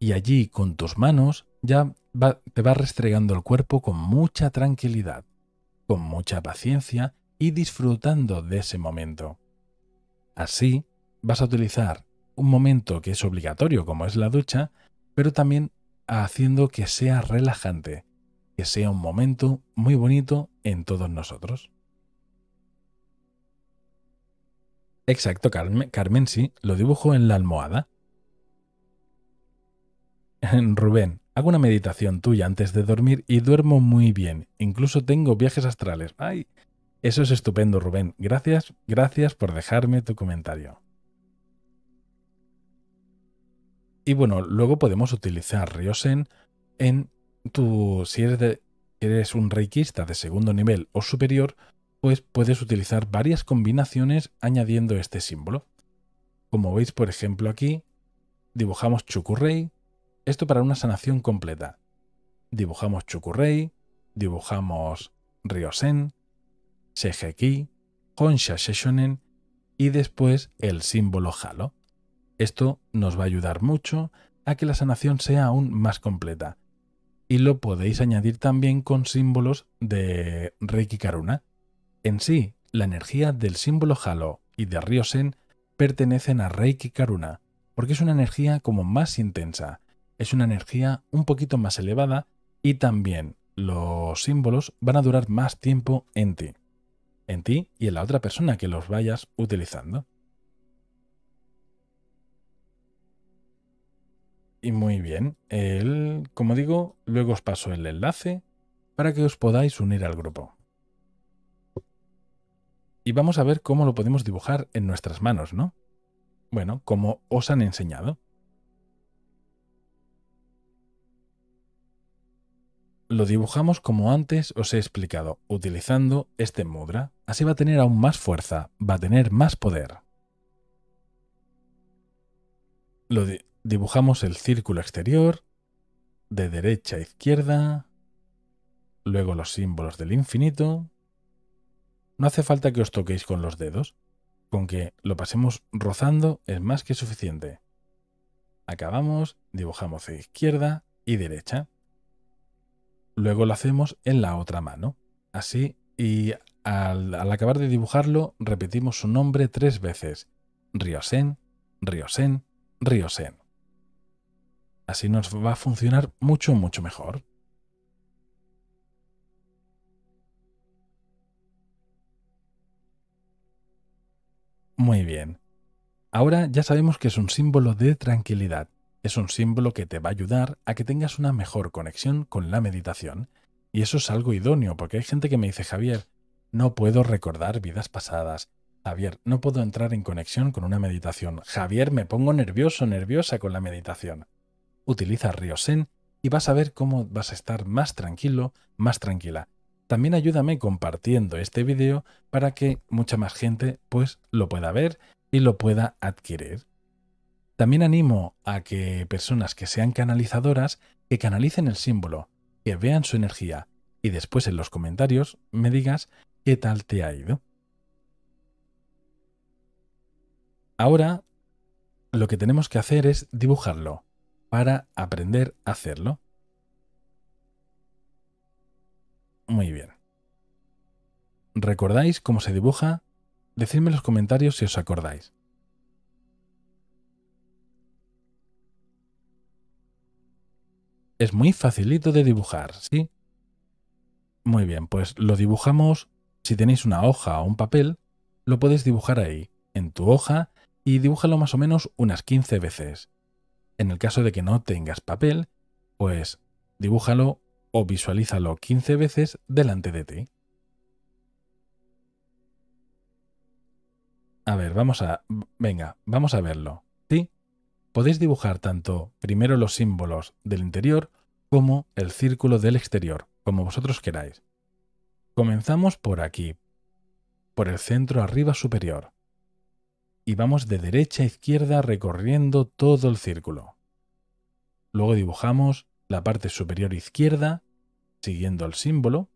Y allí con tus manos ya va, te vas restregando el cuerpo con mucha tranquilidad, con mucha paciencia y disfrutando de ese momento. Así vas a utilizar un momento que es obligatorio, como es la ducha, pero también haciendo que sea relajante, que sea un momento muy bonito en todos nosotros. Exacto, Carmen, Carmen sí, lo dibujo en la almohada. Rubén, hago una meditación tuya antes de dormir y duermo muy bien, incluso tengo viajes astrales. ¡Ay! Eso es estupendo, Rubén. Gracias, gracias por dejarme tu comentario. Y bueno, luego podemos utilizar RioZen en tu... Si eres, de, eres un reikista de segundo nivel o superior, pues puedes utilizar varias combinaciones añadiendo este símbolo. Como veis, por ejemplo, aquí dibujamos Chokurei, esto para una sanación completa. Dibujamos Chokurei, dibujamos RioZen, Sei He Ki, Honsha Sheshonen y después el símbolo Halo. Esto nos va a ayudar mucho a que la sanación sea aún más completa. Y lo podéis añadir también con símbolos de Reiki Karuna. En sí, la energía del símbolo Halo y de RioZen pertenecen a Reiki Karuna, porque es una energía como más intensa, es una energía un poquito más elevada y también los símbolos van a durar más tiempo en ti. En ti y en la otra persona que los vayas utilizando. Y muy bien, el, como digo, luego os paso el enlace para que os podáis unir al grupo. Y vamos a ver cómo lo podemos dibujar en nuestras manos, ¿no? Bueno, como os han enseñado. Lo dibujamos como antes os he explicado, utilizando este mudra. Así va a tener aún más fuerza, va a tener más poder. Lo di- Dibujamos el círculo exterior, de derecha a izquierda, luego los símbolos del infinito. No hace falta que os toquéis con los dedos, con que lo pasemos rozando es más que suficiente. Acabamos, dibujamos de izquierda y derecha. Luego lo hacemos en la otra mano, así, y al, al acabar de dibujarlo repetimos su nombre tres veces. RioZen, RioZen, RioZen. Así nos va a funcionar mucho, mucho mejor. Muy bien. Ahora ya sabemos que es un símbolo de tranquilidad. Es un símbolo que te va a ayudar a que tengas una mejor conexión con la meditación. Y eso es algo idóneo, porque hay gente que me dice, Javier, no puedo recordar vidas pasadas. Javier, no puedo entrar en conexión con una meditación. Javier, me pongo nervioso, nerviosa con la meditación. Utiliza RioZen y vas a ver cómo vas a estar más tranquilo, más tranquila. También ayúdame compartiendo este vídeo para que mucha más gente pues, lo pueda ver y lo pueda adquirir. También animo a que personas que sean canalizadoras, que canalicen el símbolo, que vean su energía y después en los comentarios me digas qué tal te ha ido. Ahora lo que tenemos que hacer es dibujarlo para aprender a hacerlo. Muy bien. ¿Recordáis cómo se dibuja? Decidme en los comentarios si os acordáis. Es muy facilito de dibujar, ¿sí? Muy bien, pues lo dibujamos. Si tenéis una hoja o un papel, lo podéis dibujar ahí, en tu hoja, y dibújalo más o menos unas quince veces. En el caso de que no tengas papel, pues dibújalo o visualízalo quince veces delante de ti. A ver, vamos a... Venga, vamos a verlo. ¿Sí? Podéis dibujar tanto primero los símbolos del interior como el círculo del exterior, como vosotros queráis. Comenzamos por aquí, por el centro arriba superior. Y vamos de derecha a izquierda recorriendo todo el círculo. Luego dibujamos la parte superior izquierda, siguiendo el símbolo.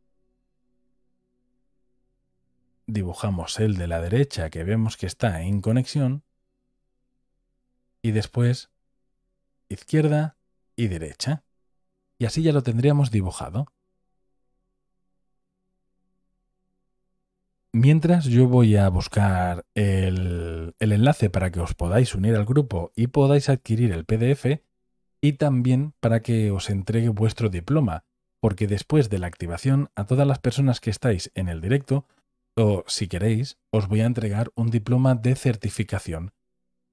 Dibujamos el de la derecha que vemos que está en conexión. Y después izquierda y derecha. Y así ya lo tendríamos dibujado. Mientras yo voy a buscar el, el enlace para que os podáis unir al grupo y podáis adquirir el P D F y también para que os entregue vuestro diploma, porque después de la activación a todas las personas que estáis en el directo, o si queréis, os voy a entregar un diploma de certificación.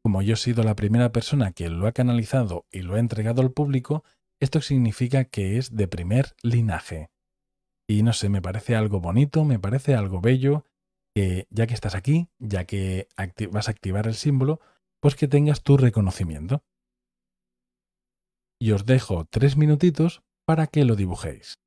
Como yo he sido la primera persona que lo ha canalizado y lo ha entregado al público, esto significa que es de primer linaje. Y no sé, me parece algo bonito, me parece algo bello, que ya que estás aquí, ya que vas a activar el símbolo, pues que tengas tu reconocimiento. Y os dejo tres minutitos para que lo dibujéis.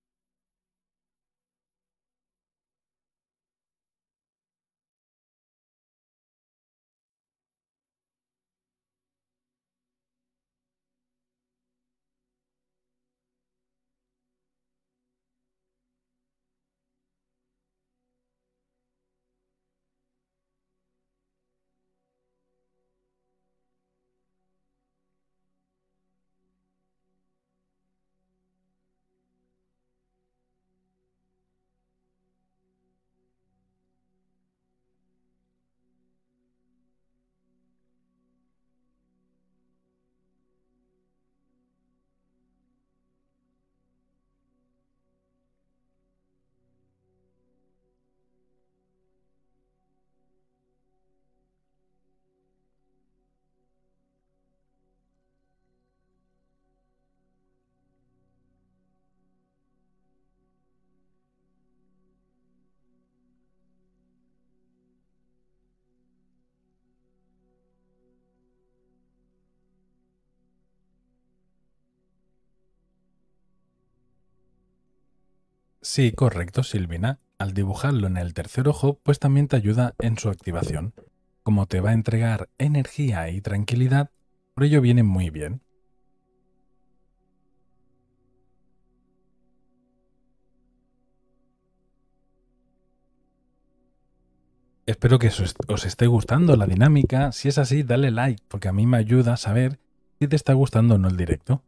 Sí, correcto, Silvina. Al dibujarlo en el tercer ojo, pues también te ayuda en su activación. Como te va a entregar energía y tranquilidad, por ello viene muy bien. Espero que os esté gustando la dinámica. Si es así, dale like, porque a mí me ayuda a saber si te está gustando o no el directo.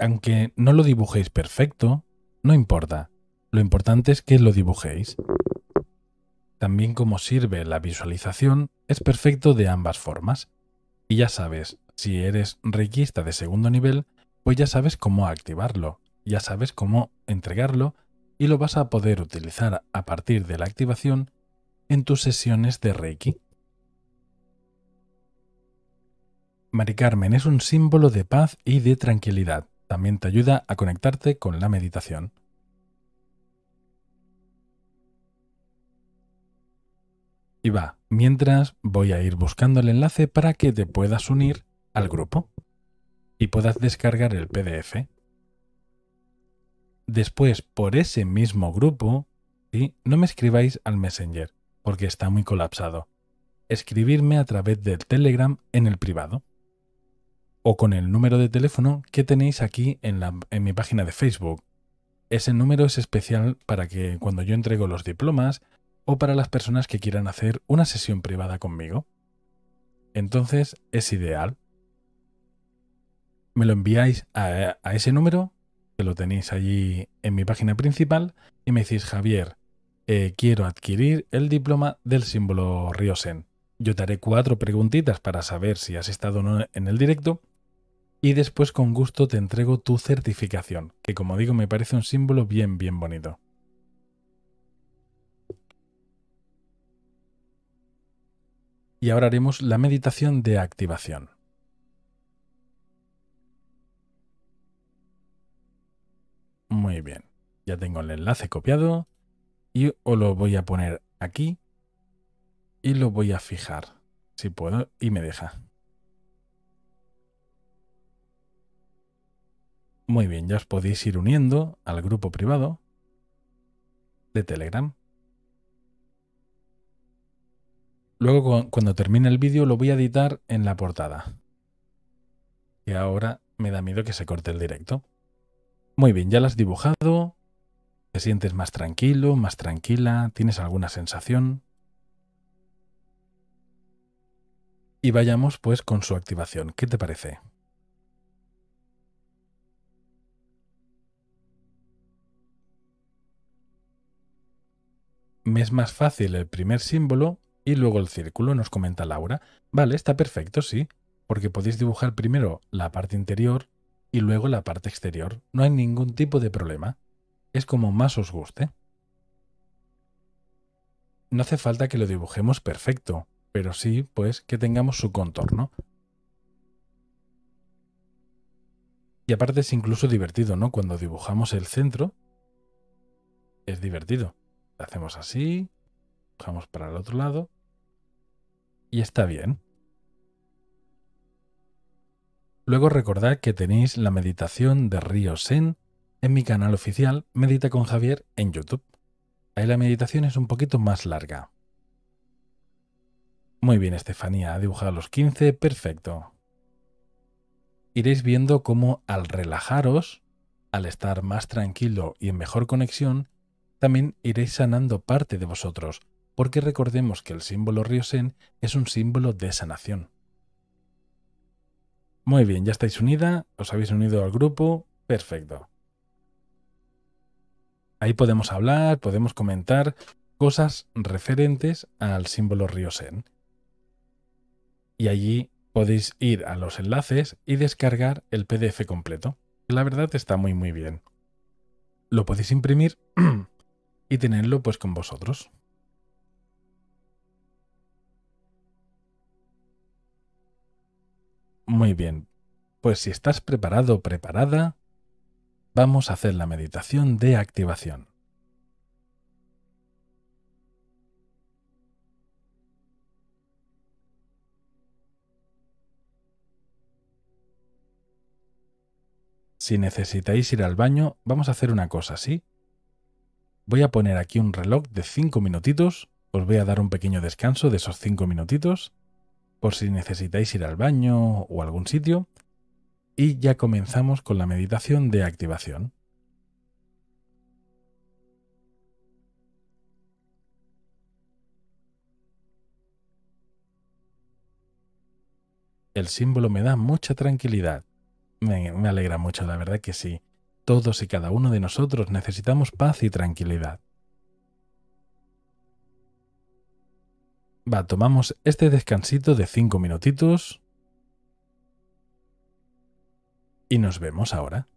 Aunque no lo dibujéis perfecto, no importa. Lo importante es que lo dibujéis. También como sirve la visualización, es perfecto de ambas formas. Y ya sabes, si eres reikista de segundo nivel, pues ya sabes cómo activarlo, ya sabes cómo entregarlo y lo vas a poder utilizar a partir de la activación en tus sesiones de Reiki. Mari Carmen es un símbolo de paz y de tranquilidad. También te ayuda a conectarte con la meditación. Y va, mientras voy a ir buscando el enlace para que te puedas unir al grupo y puedas descargar el P D F. Después, por ese mismo grupo, ¿sí? No me escribáis al Messenger porque está muy colapsado. Escribirme a través del Telegram en el privado, o con el número de teléfono que tenéis aquí en, la, en mi página de Facebook. Ese número es especial para que cuando yo entrego los diplomas o para las personas que quieran hacer una sesión privada conmigo. Entonces es ideal. Me lo enviáis a, a ese número, que lo tenéis allí en mi página principal, y me decís: Javier, eh, quiero adquirir el diploma del símbolo RioZen. Yo te haré cuatro preguntitas para saber si has estado o no en el directo. Y después con gusto te entrego tu certificación, que como digo me parece un símbolo bien, bien bonito. Y ahora haremos la meditación de activación. Muy bien. Ya tengo el enlace copiado y os lo voy a poner aquí y lo voy a fijar, si puedo, y me deja. Muy bien, ya os podéis ir uniendo al grupo privado de Telegram. Luego, cuando termine el vídeo, lo voy a editar en la portada. Y ahora me da miedo que se corte el directo. Muy bien, ya lo has dibujado. ¿Te sientes más tranquilo, más tranquila? ¿Tienes alguna sensación? Y vayamos pues con su activación. ¿Qué te parece? Me es más fácil el primer símbolo y luego el círculo, nos comenta Laura. Vale, está perfecto, sí, porque podéis dibujar primero la parte interior y luego la parte exterior. No hay ningún tipo de problema. Es como más os guste. No hace falta que lo dibujemos perfecto, pero sí, pues, que tengamos su contorno. Y aparte es incluso divertido, ¿no? Cuando dibujamos el centro, es divertido. Lo hacemos así, dibujamos para el otro lado y está bien. Luego recordad que tenéis la meditación de RioZen en mi canal oficial Medita con Javier en YouTube. Ahí la meditación es un poquito más larga. Muy bien, Estefanía, ha dibujado los quince, perfecto. Iréis viendo cómo al relajaros, al estar más tranquilo y en mejor conexión, también iréis sanando parte de vosotros, porque recordemos que el símbolo RioZen es un símbolo de sanación. Muy bien, ya estáis unida, os habéis unido al grupo, perfecto. Ahí podemos hablar, podemos comentar cosas referentes al símbolo RioZen. Y allí podéis ir a los enlaces y descargar el P D F completo. La verdad está muy muy bien. Lo podéis imprimir y tenerlo pues con vosotros. Muy bien, pues si estás preparado o preparada, vamos a hacer la meditación de activación. Si necesitáis ir al baño, vamos a hacer una cosa, ¿sí? Voy a poner aquí un reloj de cinco minutitos, os voy a dar un pequeño descanso de esos cinco minutitos, por si necesitáis ir al baño o a algún sitio. Y ya comenzamos con la meditación de activación. El símbolo me da mucha tranquilidad. Me, me alegra mucho, la verdad que sí. Todos y cada uno de nosotros necesitamos paz y tranquilidad. Va, tomamos este descansito de cinco minutitos. Y nos vemos ahora.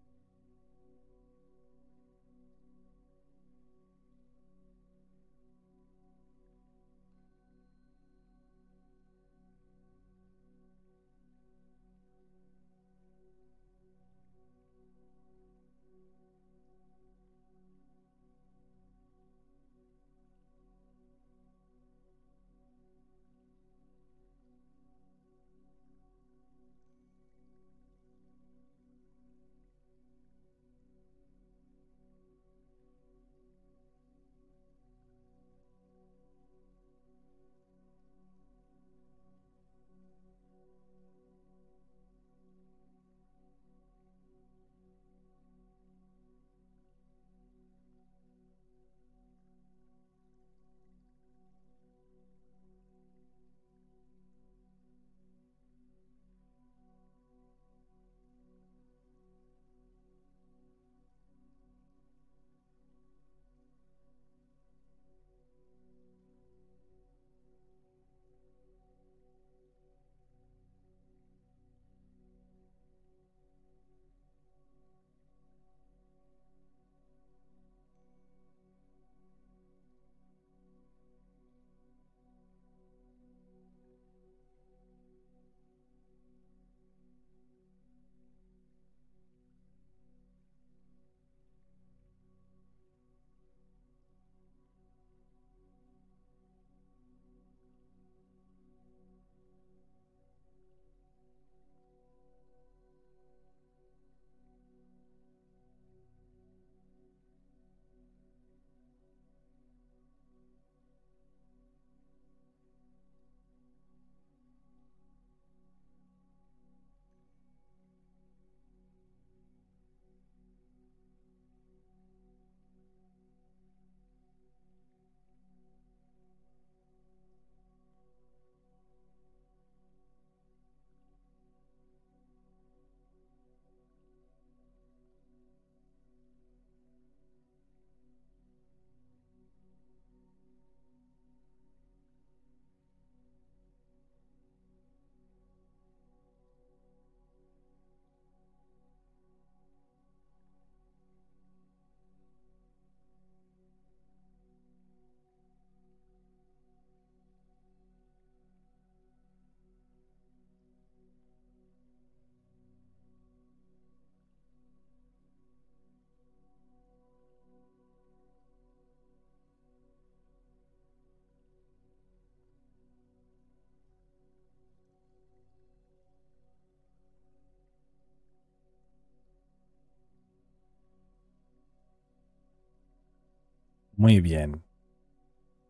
Muy bien.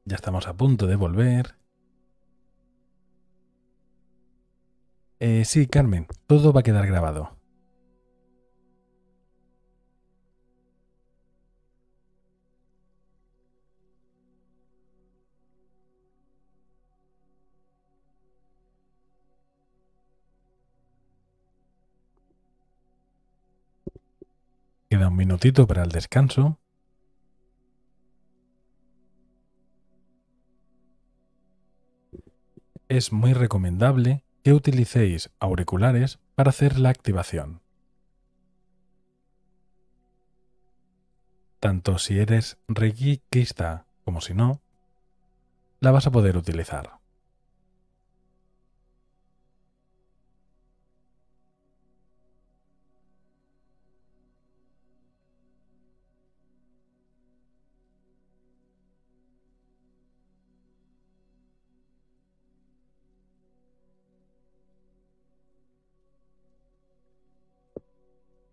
Ya estamos a punto de volver. Eh, sí, Carmen, todo va a quedar grabado. Queda un minutito para el descanso. Es muy recomendable que utilicéis auriculares para hacer la activación. Tanto si eres reikista como si no, la vas a poder utilizar.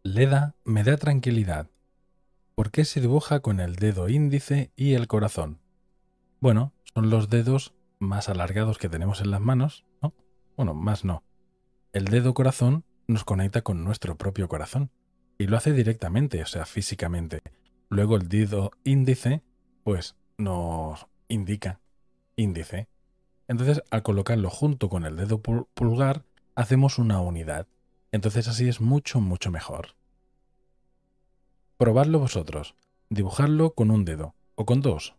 Leda me da tranquilidad. ¿Por qué se dibuja con el dedo índice y el corazón? Bueno, son los dedos más alargados que tenemos en las manos, ¿no? Bueno, más no. El dedo corazón nos conecta con nuestro propio corazón y lo hace directamente, o sea, físicamente. Luego el dedo índice, pues, nos indica índice. Entonces, al colocarlo junto con el dedo pulgar, hacemos una unidad. Entonces así es mucho, mucho mejor. Probadlo vosotros. Dibujarlo con un dedo o con dos.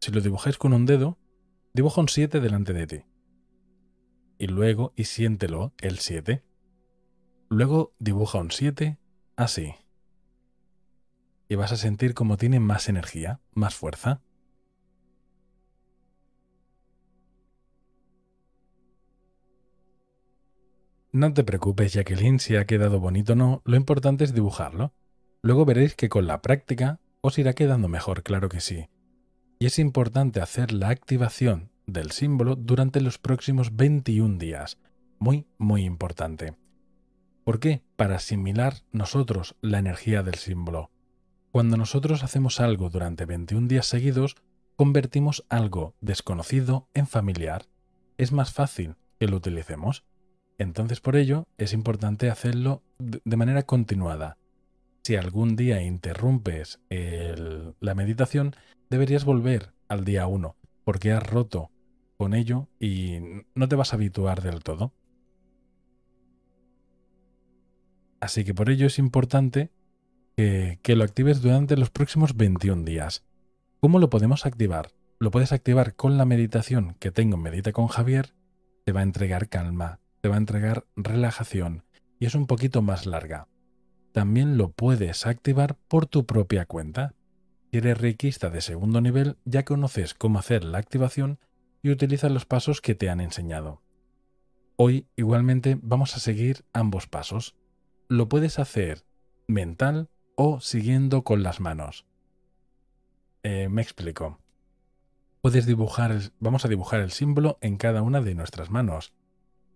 Si lo dibujáis con un dedo, dibuja un siete delante de ti. Y luego, y siéntelo, el siete. Luego dibuja un siete así. Y vas a sentir como tiene más energía, más fuerza. No te preocupes, Jacqueline, si ha quedado bonito o no, lo importante es dibujarlo. Luego veréis que con la práctica os irá quedando mejor, claro que sí. Y es importante hacer la activación del símbolo durante los próximos veintiún días. Muy, muy importante. ¿Por qué? Para asimilar nosotros la energía del símbolo. Cuando nosotros hacemos algo durante veintiún días seguidos, convertimos algo desconocido en familiar. Es más fácil que lo utilicemos. Entonces, por ello, es importante hacerlo de manera continuada. Si algún día interrumpes el, la meditación, deberías volver al día uno, porque has roto con ello y no te vas a habituar del todo. Así que por ello es importante que, que lo actives durante los próximos veintiún días. ¿Cómo lo podemos activar? Lo puedes activar con la meditación que tengo en Medita con Javier. Te va a entregar calma, te va a entregar relajación y es un poquito más larga. También lo puedes activar por tu propia cuenta. Si eres reikista de segundo nivel, ya conoces cómo hacer la activación y utilizas los pasos que te han enseñado. Hoy, igualmente, vamos a seguir ambos pasos. Lo puedes hacer mental o siguiendo con las manos. Eh, me explico. Puedes dibujar el, vamos a dibujar el símbolo en cada una de nuestras manos.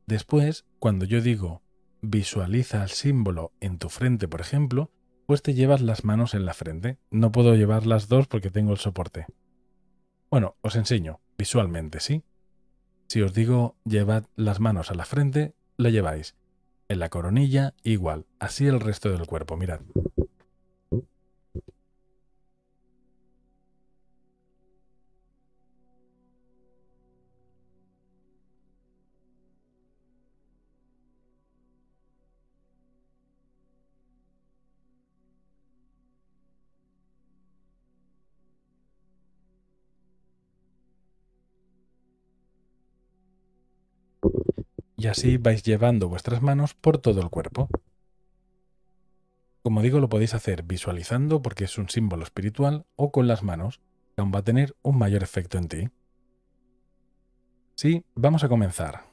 Después, cuando yo digo visualiza el símbolo en tu frente, por ejemplo, pues te llevas las manos en la frente. No puedo llevar las dos porque tengo el soporte. Bueno, os enseño visualmente, ¿sí? Si os digo llevad las manos a la frente, la lleváis. En la coronilla, igual. Así el resto del cuerpo, mirad. Y así vais llevando vuestras manos por todo el cuerpo. Como digo, lo podéis hacer visualizando porque es un símbolo espiritual o con las manos, que aún va a tener un mayor efecto en ti. Sí, vamos a comenzar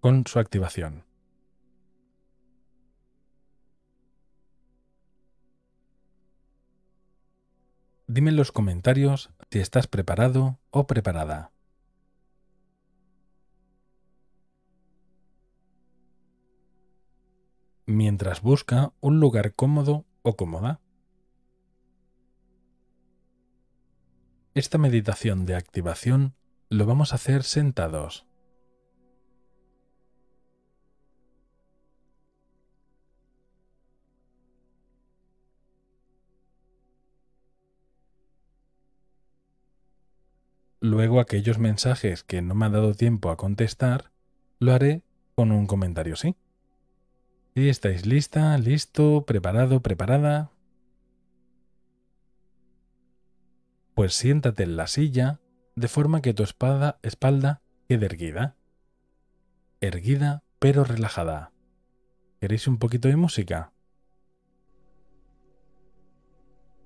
con su activación. Dime en los comentarios si estás preparado o preparada. Mientras busca un lugar cómodo o cómoda. Esta meditación de activación lo vamos a hacer sentados. Luego aquellos mensajes que no me ha dado tiempo a contestar, lo haré con un comentario, ¿sí? ¿Y estáis lista, listo, preparado, preparada? Pues siéntate en la silla de forma que tu espalda, espalda quede erguida. Erguida pero relajada. ¿Queréis un poquito de música?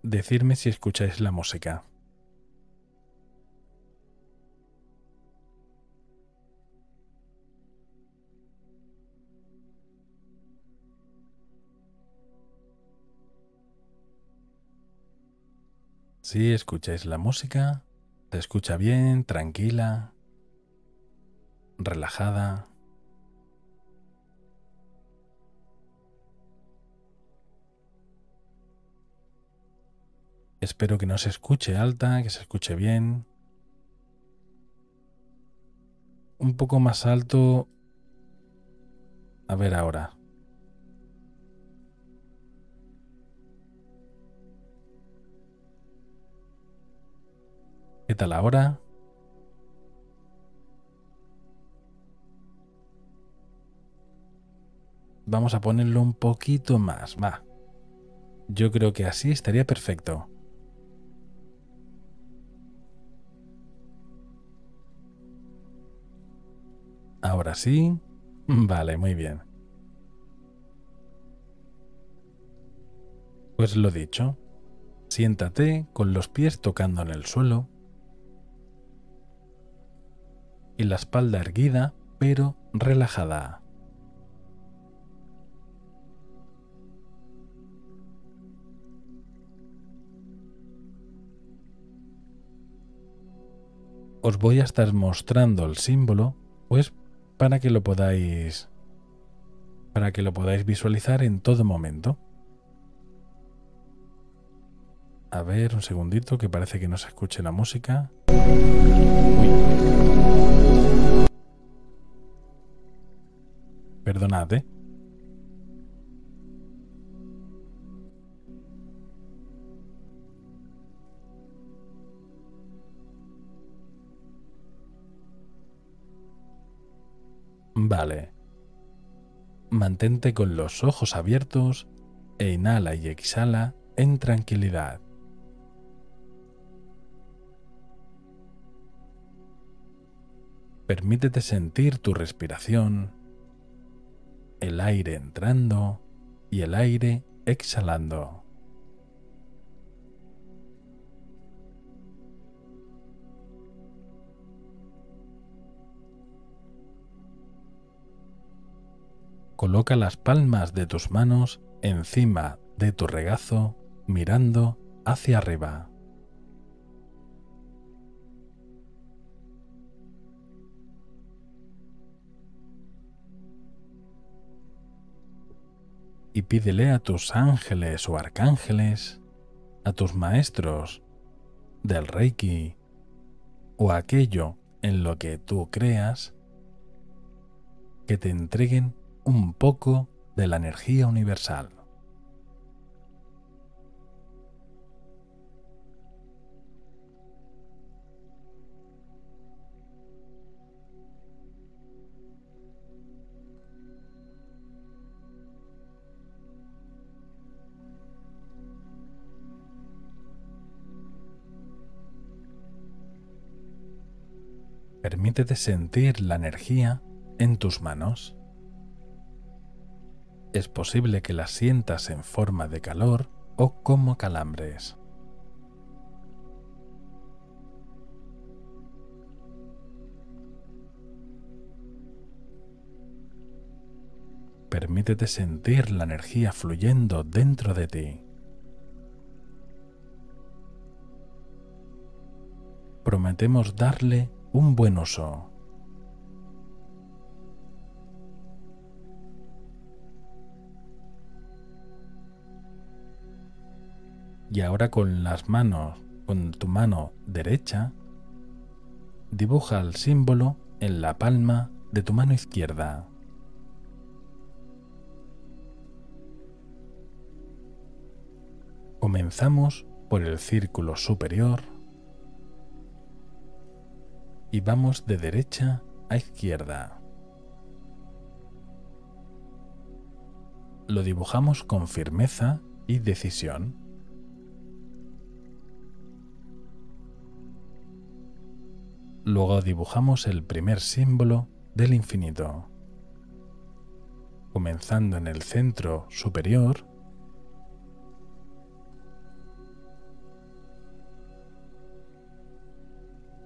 Decidme si escucháis la música. Si escucháis la música, se escucha bien, tranquila, relajada. Espero que no se escuche alta, que se escuche bien. Un poco más alto. A ver ahora. ¿Qué tal ahora? Vamos a ponerlo un poquito más, va. Yo creo que así estaría perfecto. Ahora sí. Vale, muy bien. Pues lo dicho, siéntate con los pies tocando en el suelo y la espalda erguida, pero relajada. Os voy a estar mostrando el símbolo, pues para que lo podáis para que lo podáis visualizar en todo momento. A ver, un segundito, que parece que no se escuche la música. Uy. Perdonad, ¿eh? Vale. Mantente con los ojos abiertos e inhala y exhala en tranquilidad. Permítete sentir tu respiración. El aire entrando y el aire exhalando. Coloca las palmas de tus manos encima de tu regazo, mirando hacia arriba. Y pídele a tus ángeles o arcángeles, a tus maestros del Reiki o aquello en lo que tú creas, que te entreguen un poco de la energía universal. Permítete sentir la energía en tus manos. Es posible que la sientas en forma de calor o como calambres. Permítete sentir la energía fluyendo dentro de ti. Prometemos darle un buen uso. Y ahora con las manos, Con tu mano derecha, dibuja el símbolo en la palma de tu mano izquierda. Comenzamos por el círculo superior y vamos de derecha a izquierda. Lo dibujamos con firmeza y decisión. Luego dibujamos el primer símbolo del infinito, comenzando en el centro superior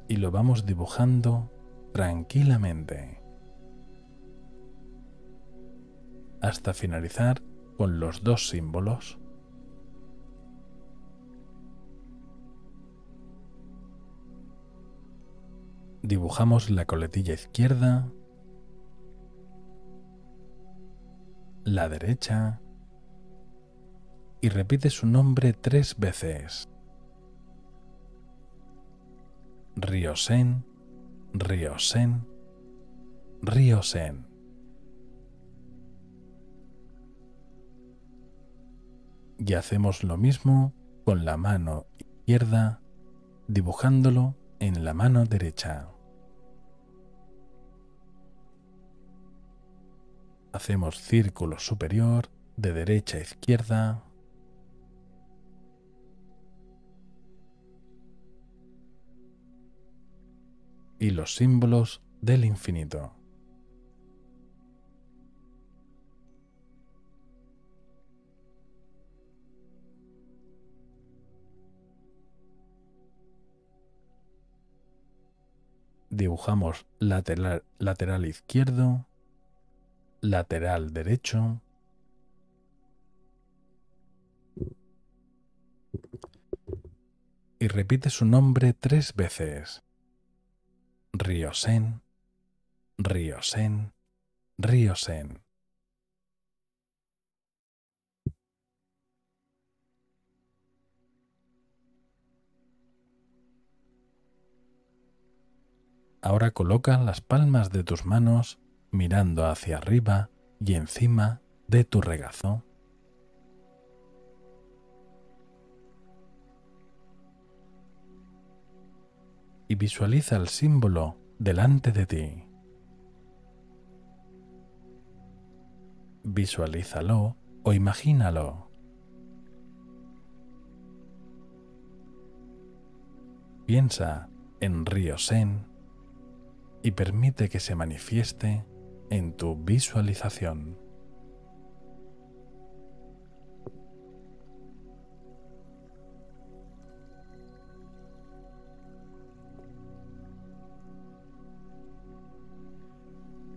y lo vamos dibujando tranquilamente hasta finalizar con los dos símbolos. Dibujamos la coletilla izquierda, la derecha y repite su nombre tres veces. RioZen, RioZen, RioZen. Y hacemos lo mismo con la mano izquierda, dibujándolo en la mano derecha. Hacemos círculo superior de derecha a izquierda y los símbolos del infinito. Dibujamos lateral, lateral izquierdo, lateral derecho, y repite su nombre tres veces. RioZen, RioZen, RioZen. Ahora coloca las palmas de tus manos mirando hacia arriba y encima de tu regazo. Y visualiza el símbolo delante de ti. Visualízalo o imagínalo. Piensa en RioZen y permite que se manifieste en tu visualización.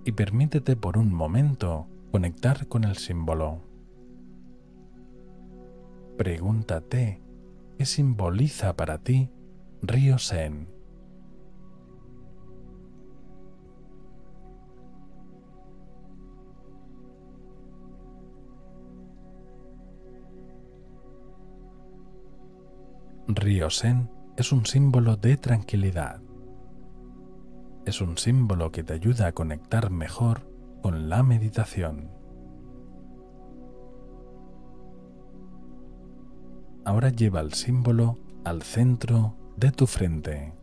Y permítete por un momento conectar con el símbolo. Pregúntate qué simboliza para ti RioZen. RioZen es un símbolo de tranquilidad. Es un símbolo que te ayuda a conectar mejor con la meditación. Ahora lleva el símbolo al centro de tu frente.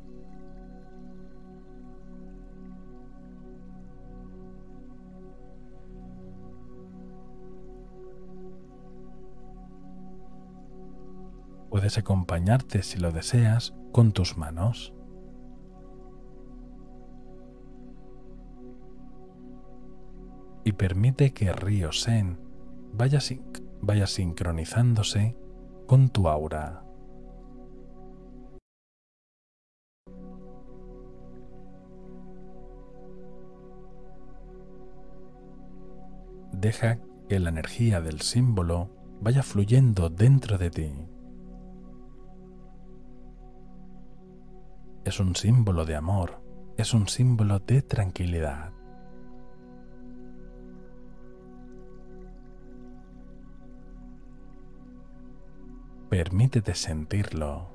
Puedes acompañarte, si lo deseas, con tus manos. Y permite que RioZen vaya, sin, vaya sincronizándose con tu aura. Deja que la energía del símbolo vaya fluyendo dentro de ti. Es un símbolo de amor, es un símbolo de tranquilidad. Permítete sentirlo.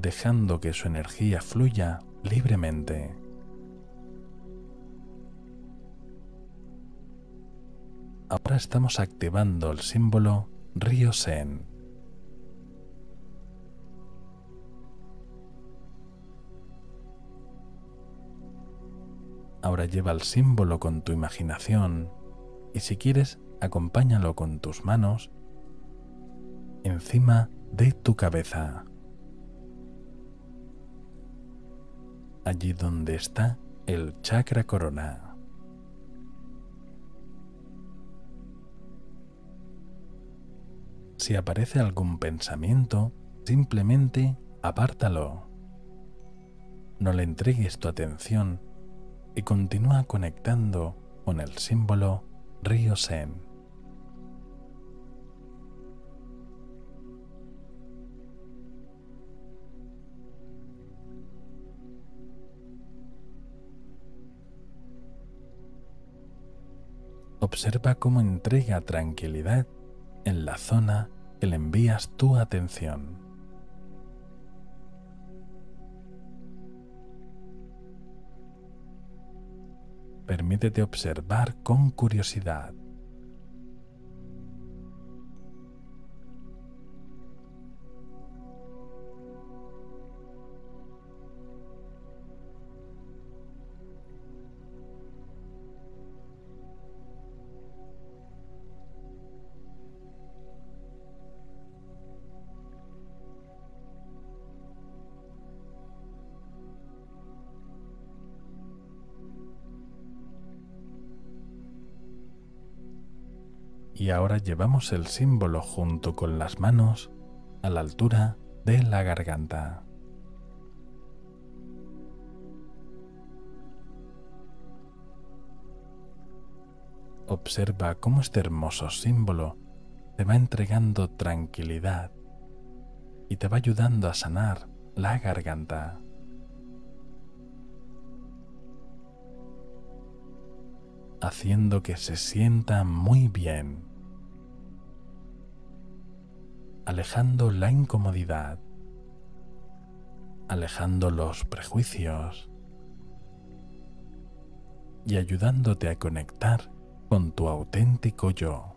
dejando que su energía fluya libremente. Ahora estamos activando el símbolo RioZen. Ahora lleva el símbolo con tu imaginación y si quieres, acompáñalo con tus manos encima de tu cabeza. Allí donde está el chakra corona. Si aparece algún pensamiento, simplemente apártalo. No le entregues tu atención y continúa conectando con el símbolo RioZen. Observa cómo entrega tranquilidad en la zona que le envías tu atención. Permítete observar con curiosidad. Y ahora llevamos el símbolo junto con las manos a la altura de la garganta. Observa cómo este hermoso símbolo te va entregando tranquilidad y te va ayudando a sanar la garganta. Haciendo que se sienta muy bien. Alejando la incomodidad, alejando los prejuicios y ayudándote a conectar con tu auténtico yo.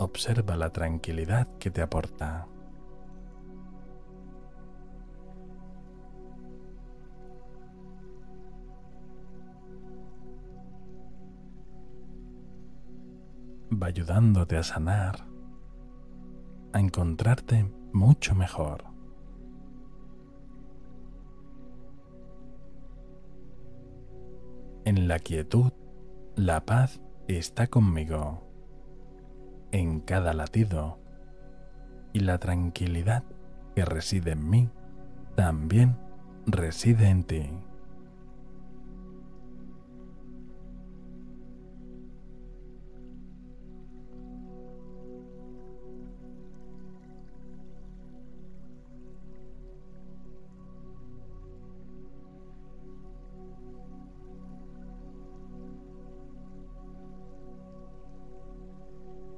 Observa la tranquilidad que te aporta. Va ayudándote a sanar, a encontrarte mucho mejor. En la quietud, la paz está conmigo. En cada latido y la tranquilidad que reside en mí también reside en ti.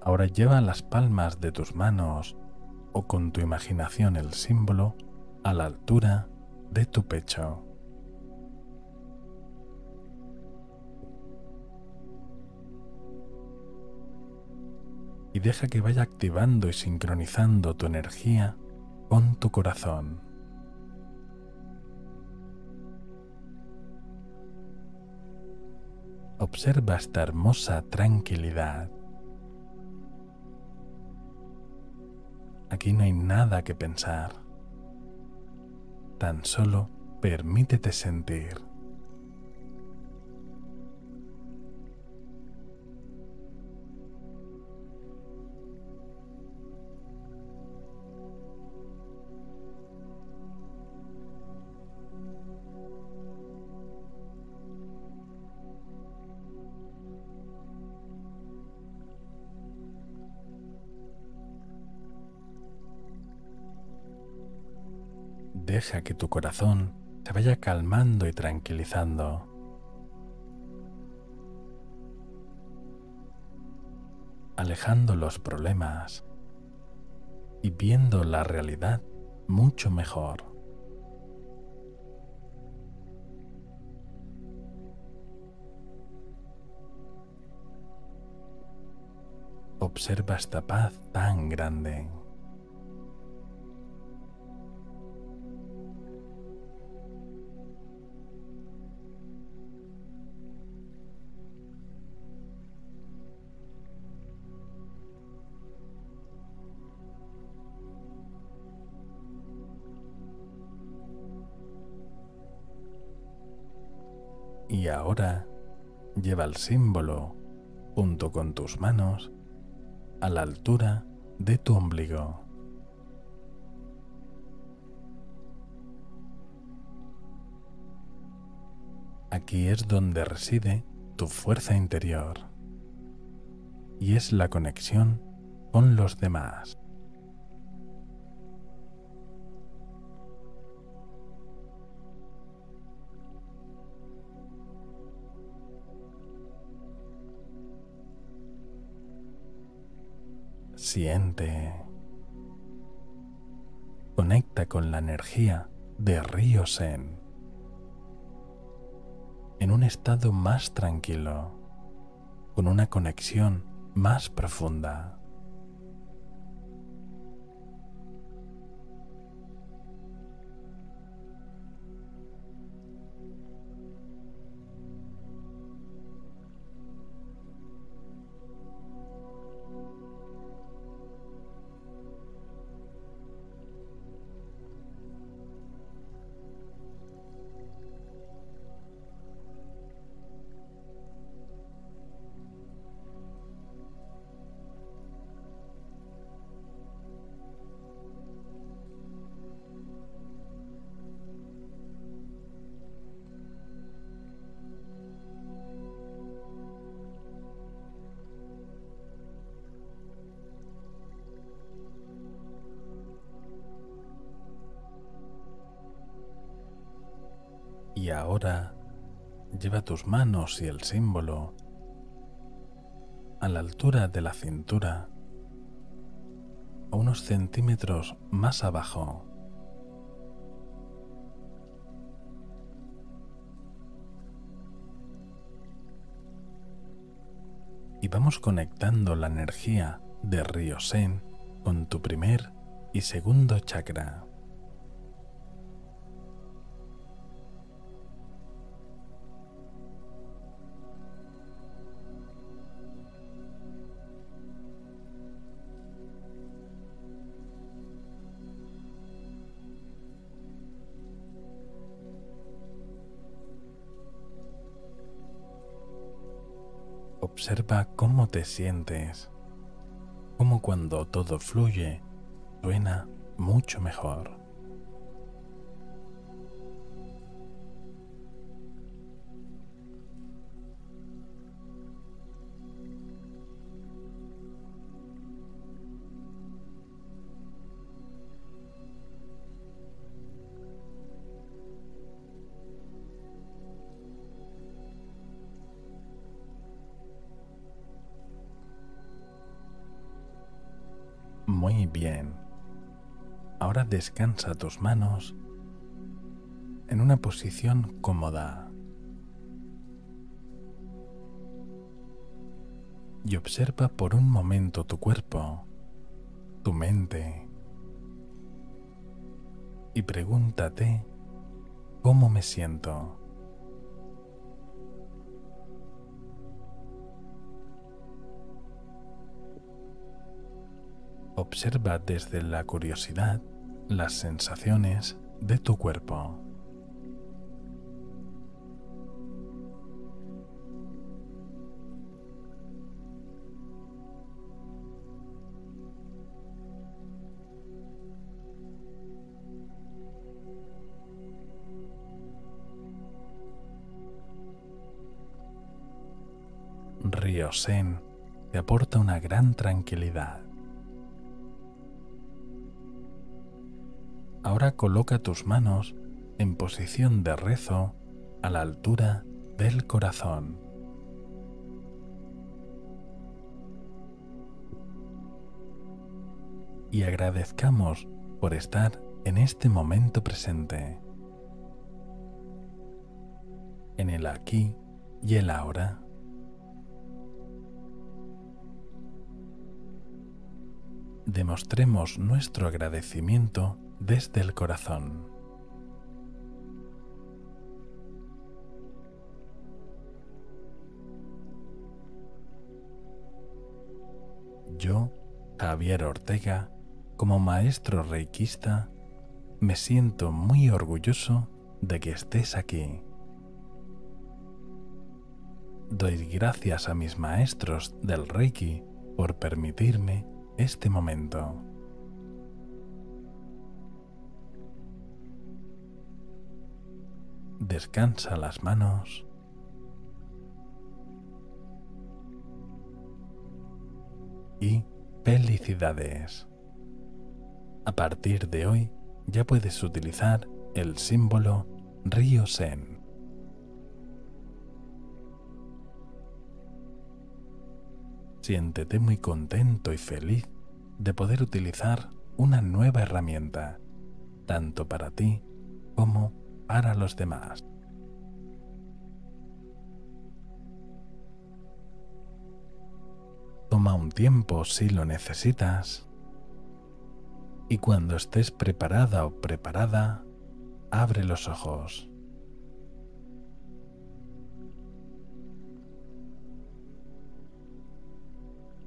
Ahora lleva las palmas de tus manos o con tu imaginación el símbolo a la altura de tu pecho. Y deja que vaya activando y sincronizando tu energía con tu corazón. Observa esta hermosa tranquilidad. Aquí no hay nada que pensar, tan solo permítete sentir. Deja que tu corazón se vaya calmando y tranquilizando. Alejando los problemas y viendo la realidad mucho mejor. Observa esta paz tan grande. Y ahora lleva el símbolo, junto con tus manos, a la altura de tu ombligo. Aquí es donde reside tu fuerza interior y es la conexión con los demás. Siente. Conecta con la energía de RioZen en un estado más tranquilo, con una conexión más profunda. Y ahora lleva tus manos y el símbolo a la altura de la cintura, a unos centímetros más abajo. Y vamos conectando la energía de RioZen con tu primer y segundo chakra. Observa cómo te sientes, cómo cuando todo fluye, suena mucho mejor. Muy bien, ahora descansa tus manos en una posición cómoda y observa por un momento tu cuerpo, tu mente y pregúntate ¿cómo me siento? Observa desde la curiosidad las sensaciones de tu cuerpo. RioZen te aporta una gran tranquilidad. Ahora coloca tus manos en posición de rezo a la altura del corazón. Y agradezcamos por estar en este momento presente, en el aquí y el ahora. Demostremos nuestro agradecimiento desde el corazón. Yo, Javier Ortega, como maestro reikista, me siento muy orgulloso de que estés aquí. Doy gracias a mis maestros del Reiki por permitirme este momento. Descansa las manos. Y felicidades. A partir de hoy ya puedes utilizar el símbolo RioZen. Siéntete muy contento y feliz de poder utilizar una nueva herramienta, tanto para ti como para los demás. Toma un tiempo si lo necesitas y cuando estés preparada o preparada, abre los ojos.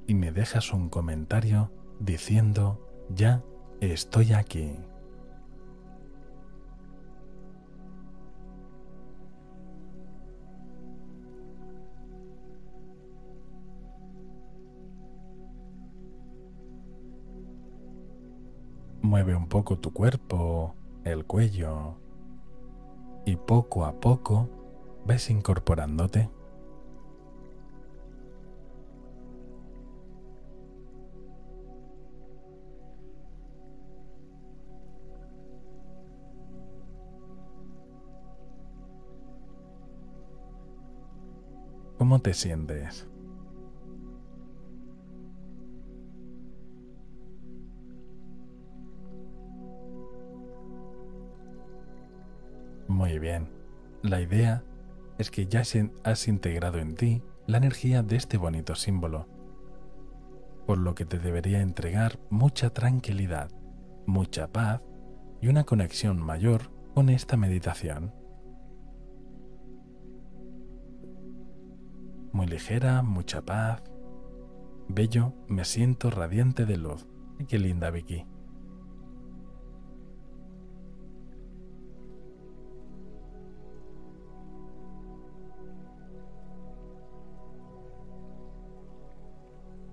Y me dejas un comentario diciendo, ya estoy aquí. Mueve un poco tu cuerpo, el cuello, y poco a poco ves incorporándote. ¿Cómo te sientes? Muy bien, la idea es que ya has integrado en ti la energía de este bonito símbolo, por lo que te debería entregar mucha tranquilidad, mucha paz y una conexión mayor con esta meditación. Muy ligera, mucha paz. Bello, me siento radiante de luz. ¡Qué linda Vicky!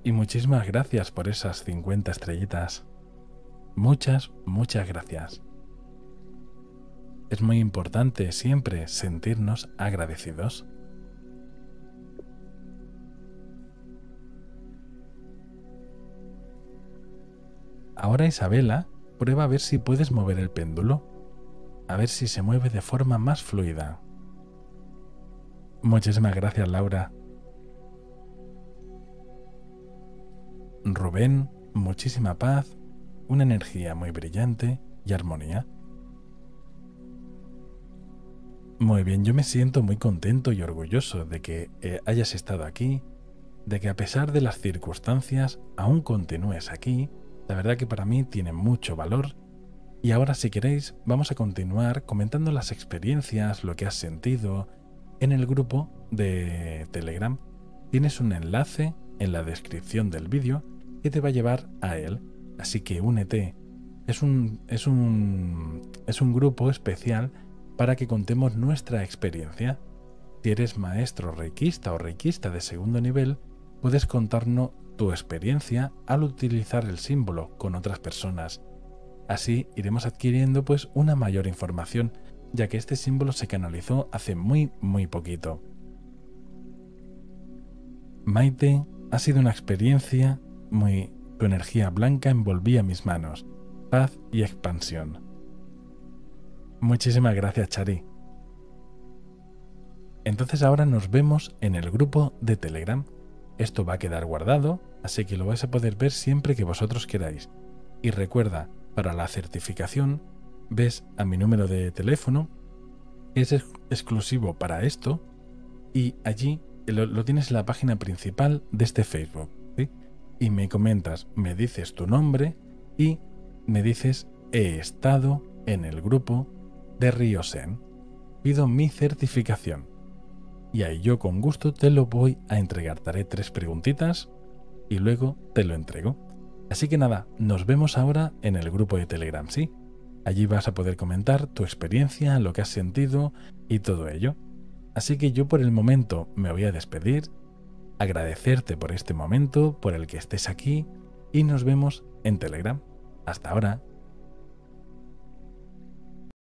Y muchísimas gracias por esas cincuenta estrellitas. Muchas, muchas gracias. Es muy importante siempre sentirnos agradecidos. Ahora Isabela, prueba a ver si puedes mover el péndulo, a ver si se mueve de forma más fluida. Muchísimas gracias, Laura. Rubén, muchísima paz, una energía muy brillante y armonía. Muy bien, yo me siento muy contento y orgulloso de que eh, hayas estado aquí, de que a pesar de las circunstancias aún continúes aquí. La verdad que para mí tiene mucho valor. Y ahora, si queréis, vamos a continuar comentando las experiencias, lo que has sentido en el grupo de Telegram. Tienes un enlace en la descripción del vídeo que te va a llevar a él, así que únete. Es un, es un, es un grupo especial para que contemos nuestra experiencia. Si eres maestro reikista o reikista de segundo nivel, puedes contarnos tu experiencia al utilizar el símbolo con otras personas. Así iremos adquiriendo pues una mayor información, ya que este símbolo se canalizó hace muy muy poquito. Maite, ha sido una experiencia muy... Tu energía blanca envolvía mis manos, paz y expansión. Muchísimas gracias, Chari. Entonces ahora nos vemos en el grupo de Telegram. Esto va a quedar guardado, así que lo vais a poder ver siempre que vosotros queráis. Y recuerda, para la certificación, ves a mi número de teléfono, es ex- exclusivo para esto, y allí lo, lo tienes en la página principal de este Facebook, ¿sí? Y me comentas, me dices tu nombre y me dices, he estado en el grupo de RioZen, pido mi certificación. Y ahí yo con gusto te lo voy a entregar. Te haré tres preguntitas y luego te lo entrego. Así que nada, nos vemos ahora en el grupo de Telegram, ¿sí? Allí vas a poder comentar tu experiencia, lo que has sentido y todo ello. Así que yo por el momento me voy a despedir, agradecerte por este momento, por el que estés aquí, y nos vemos en Telegram. Hasta ahora.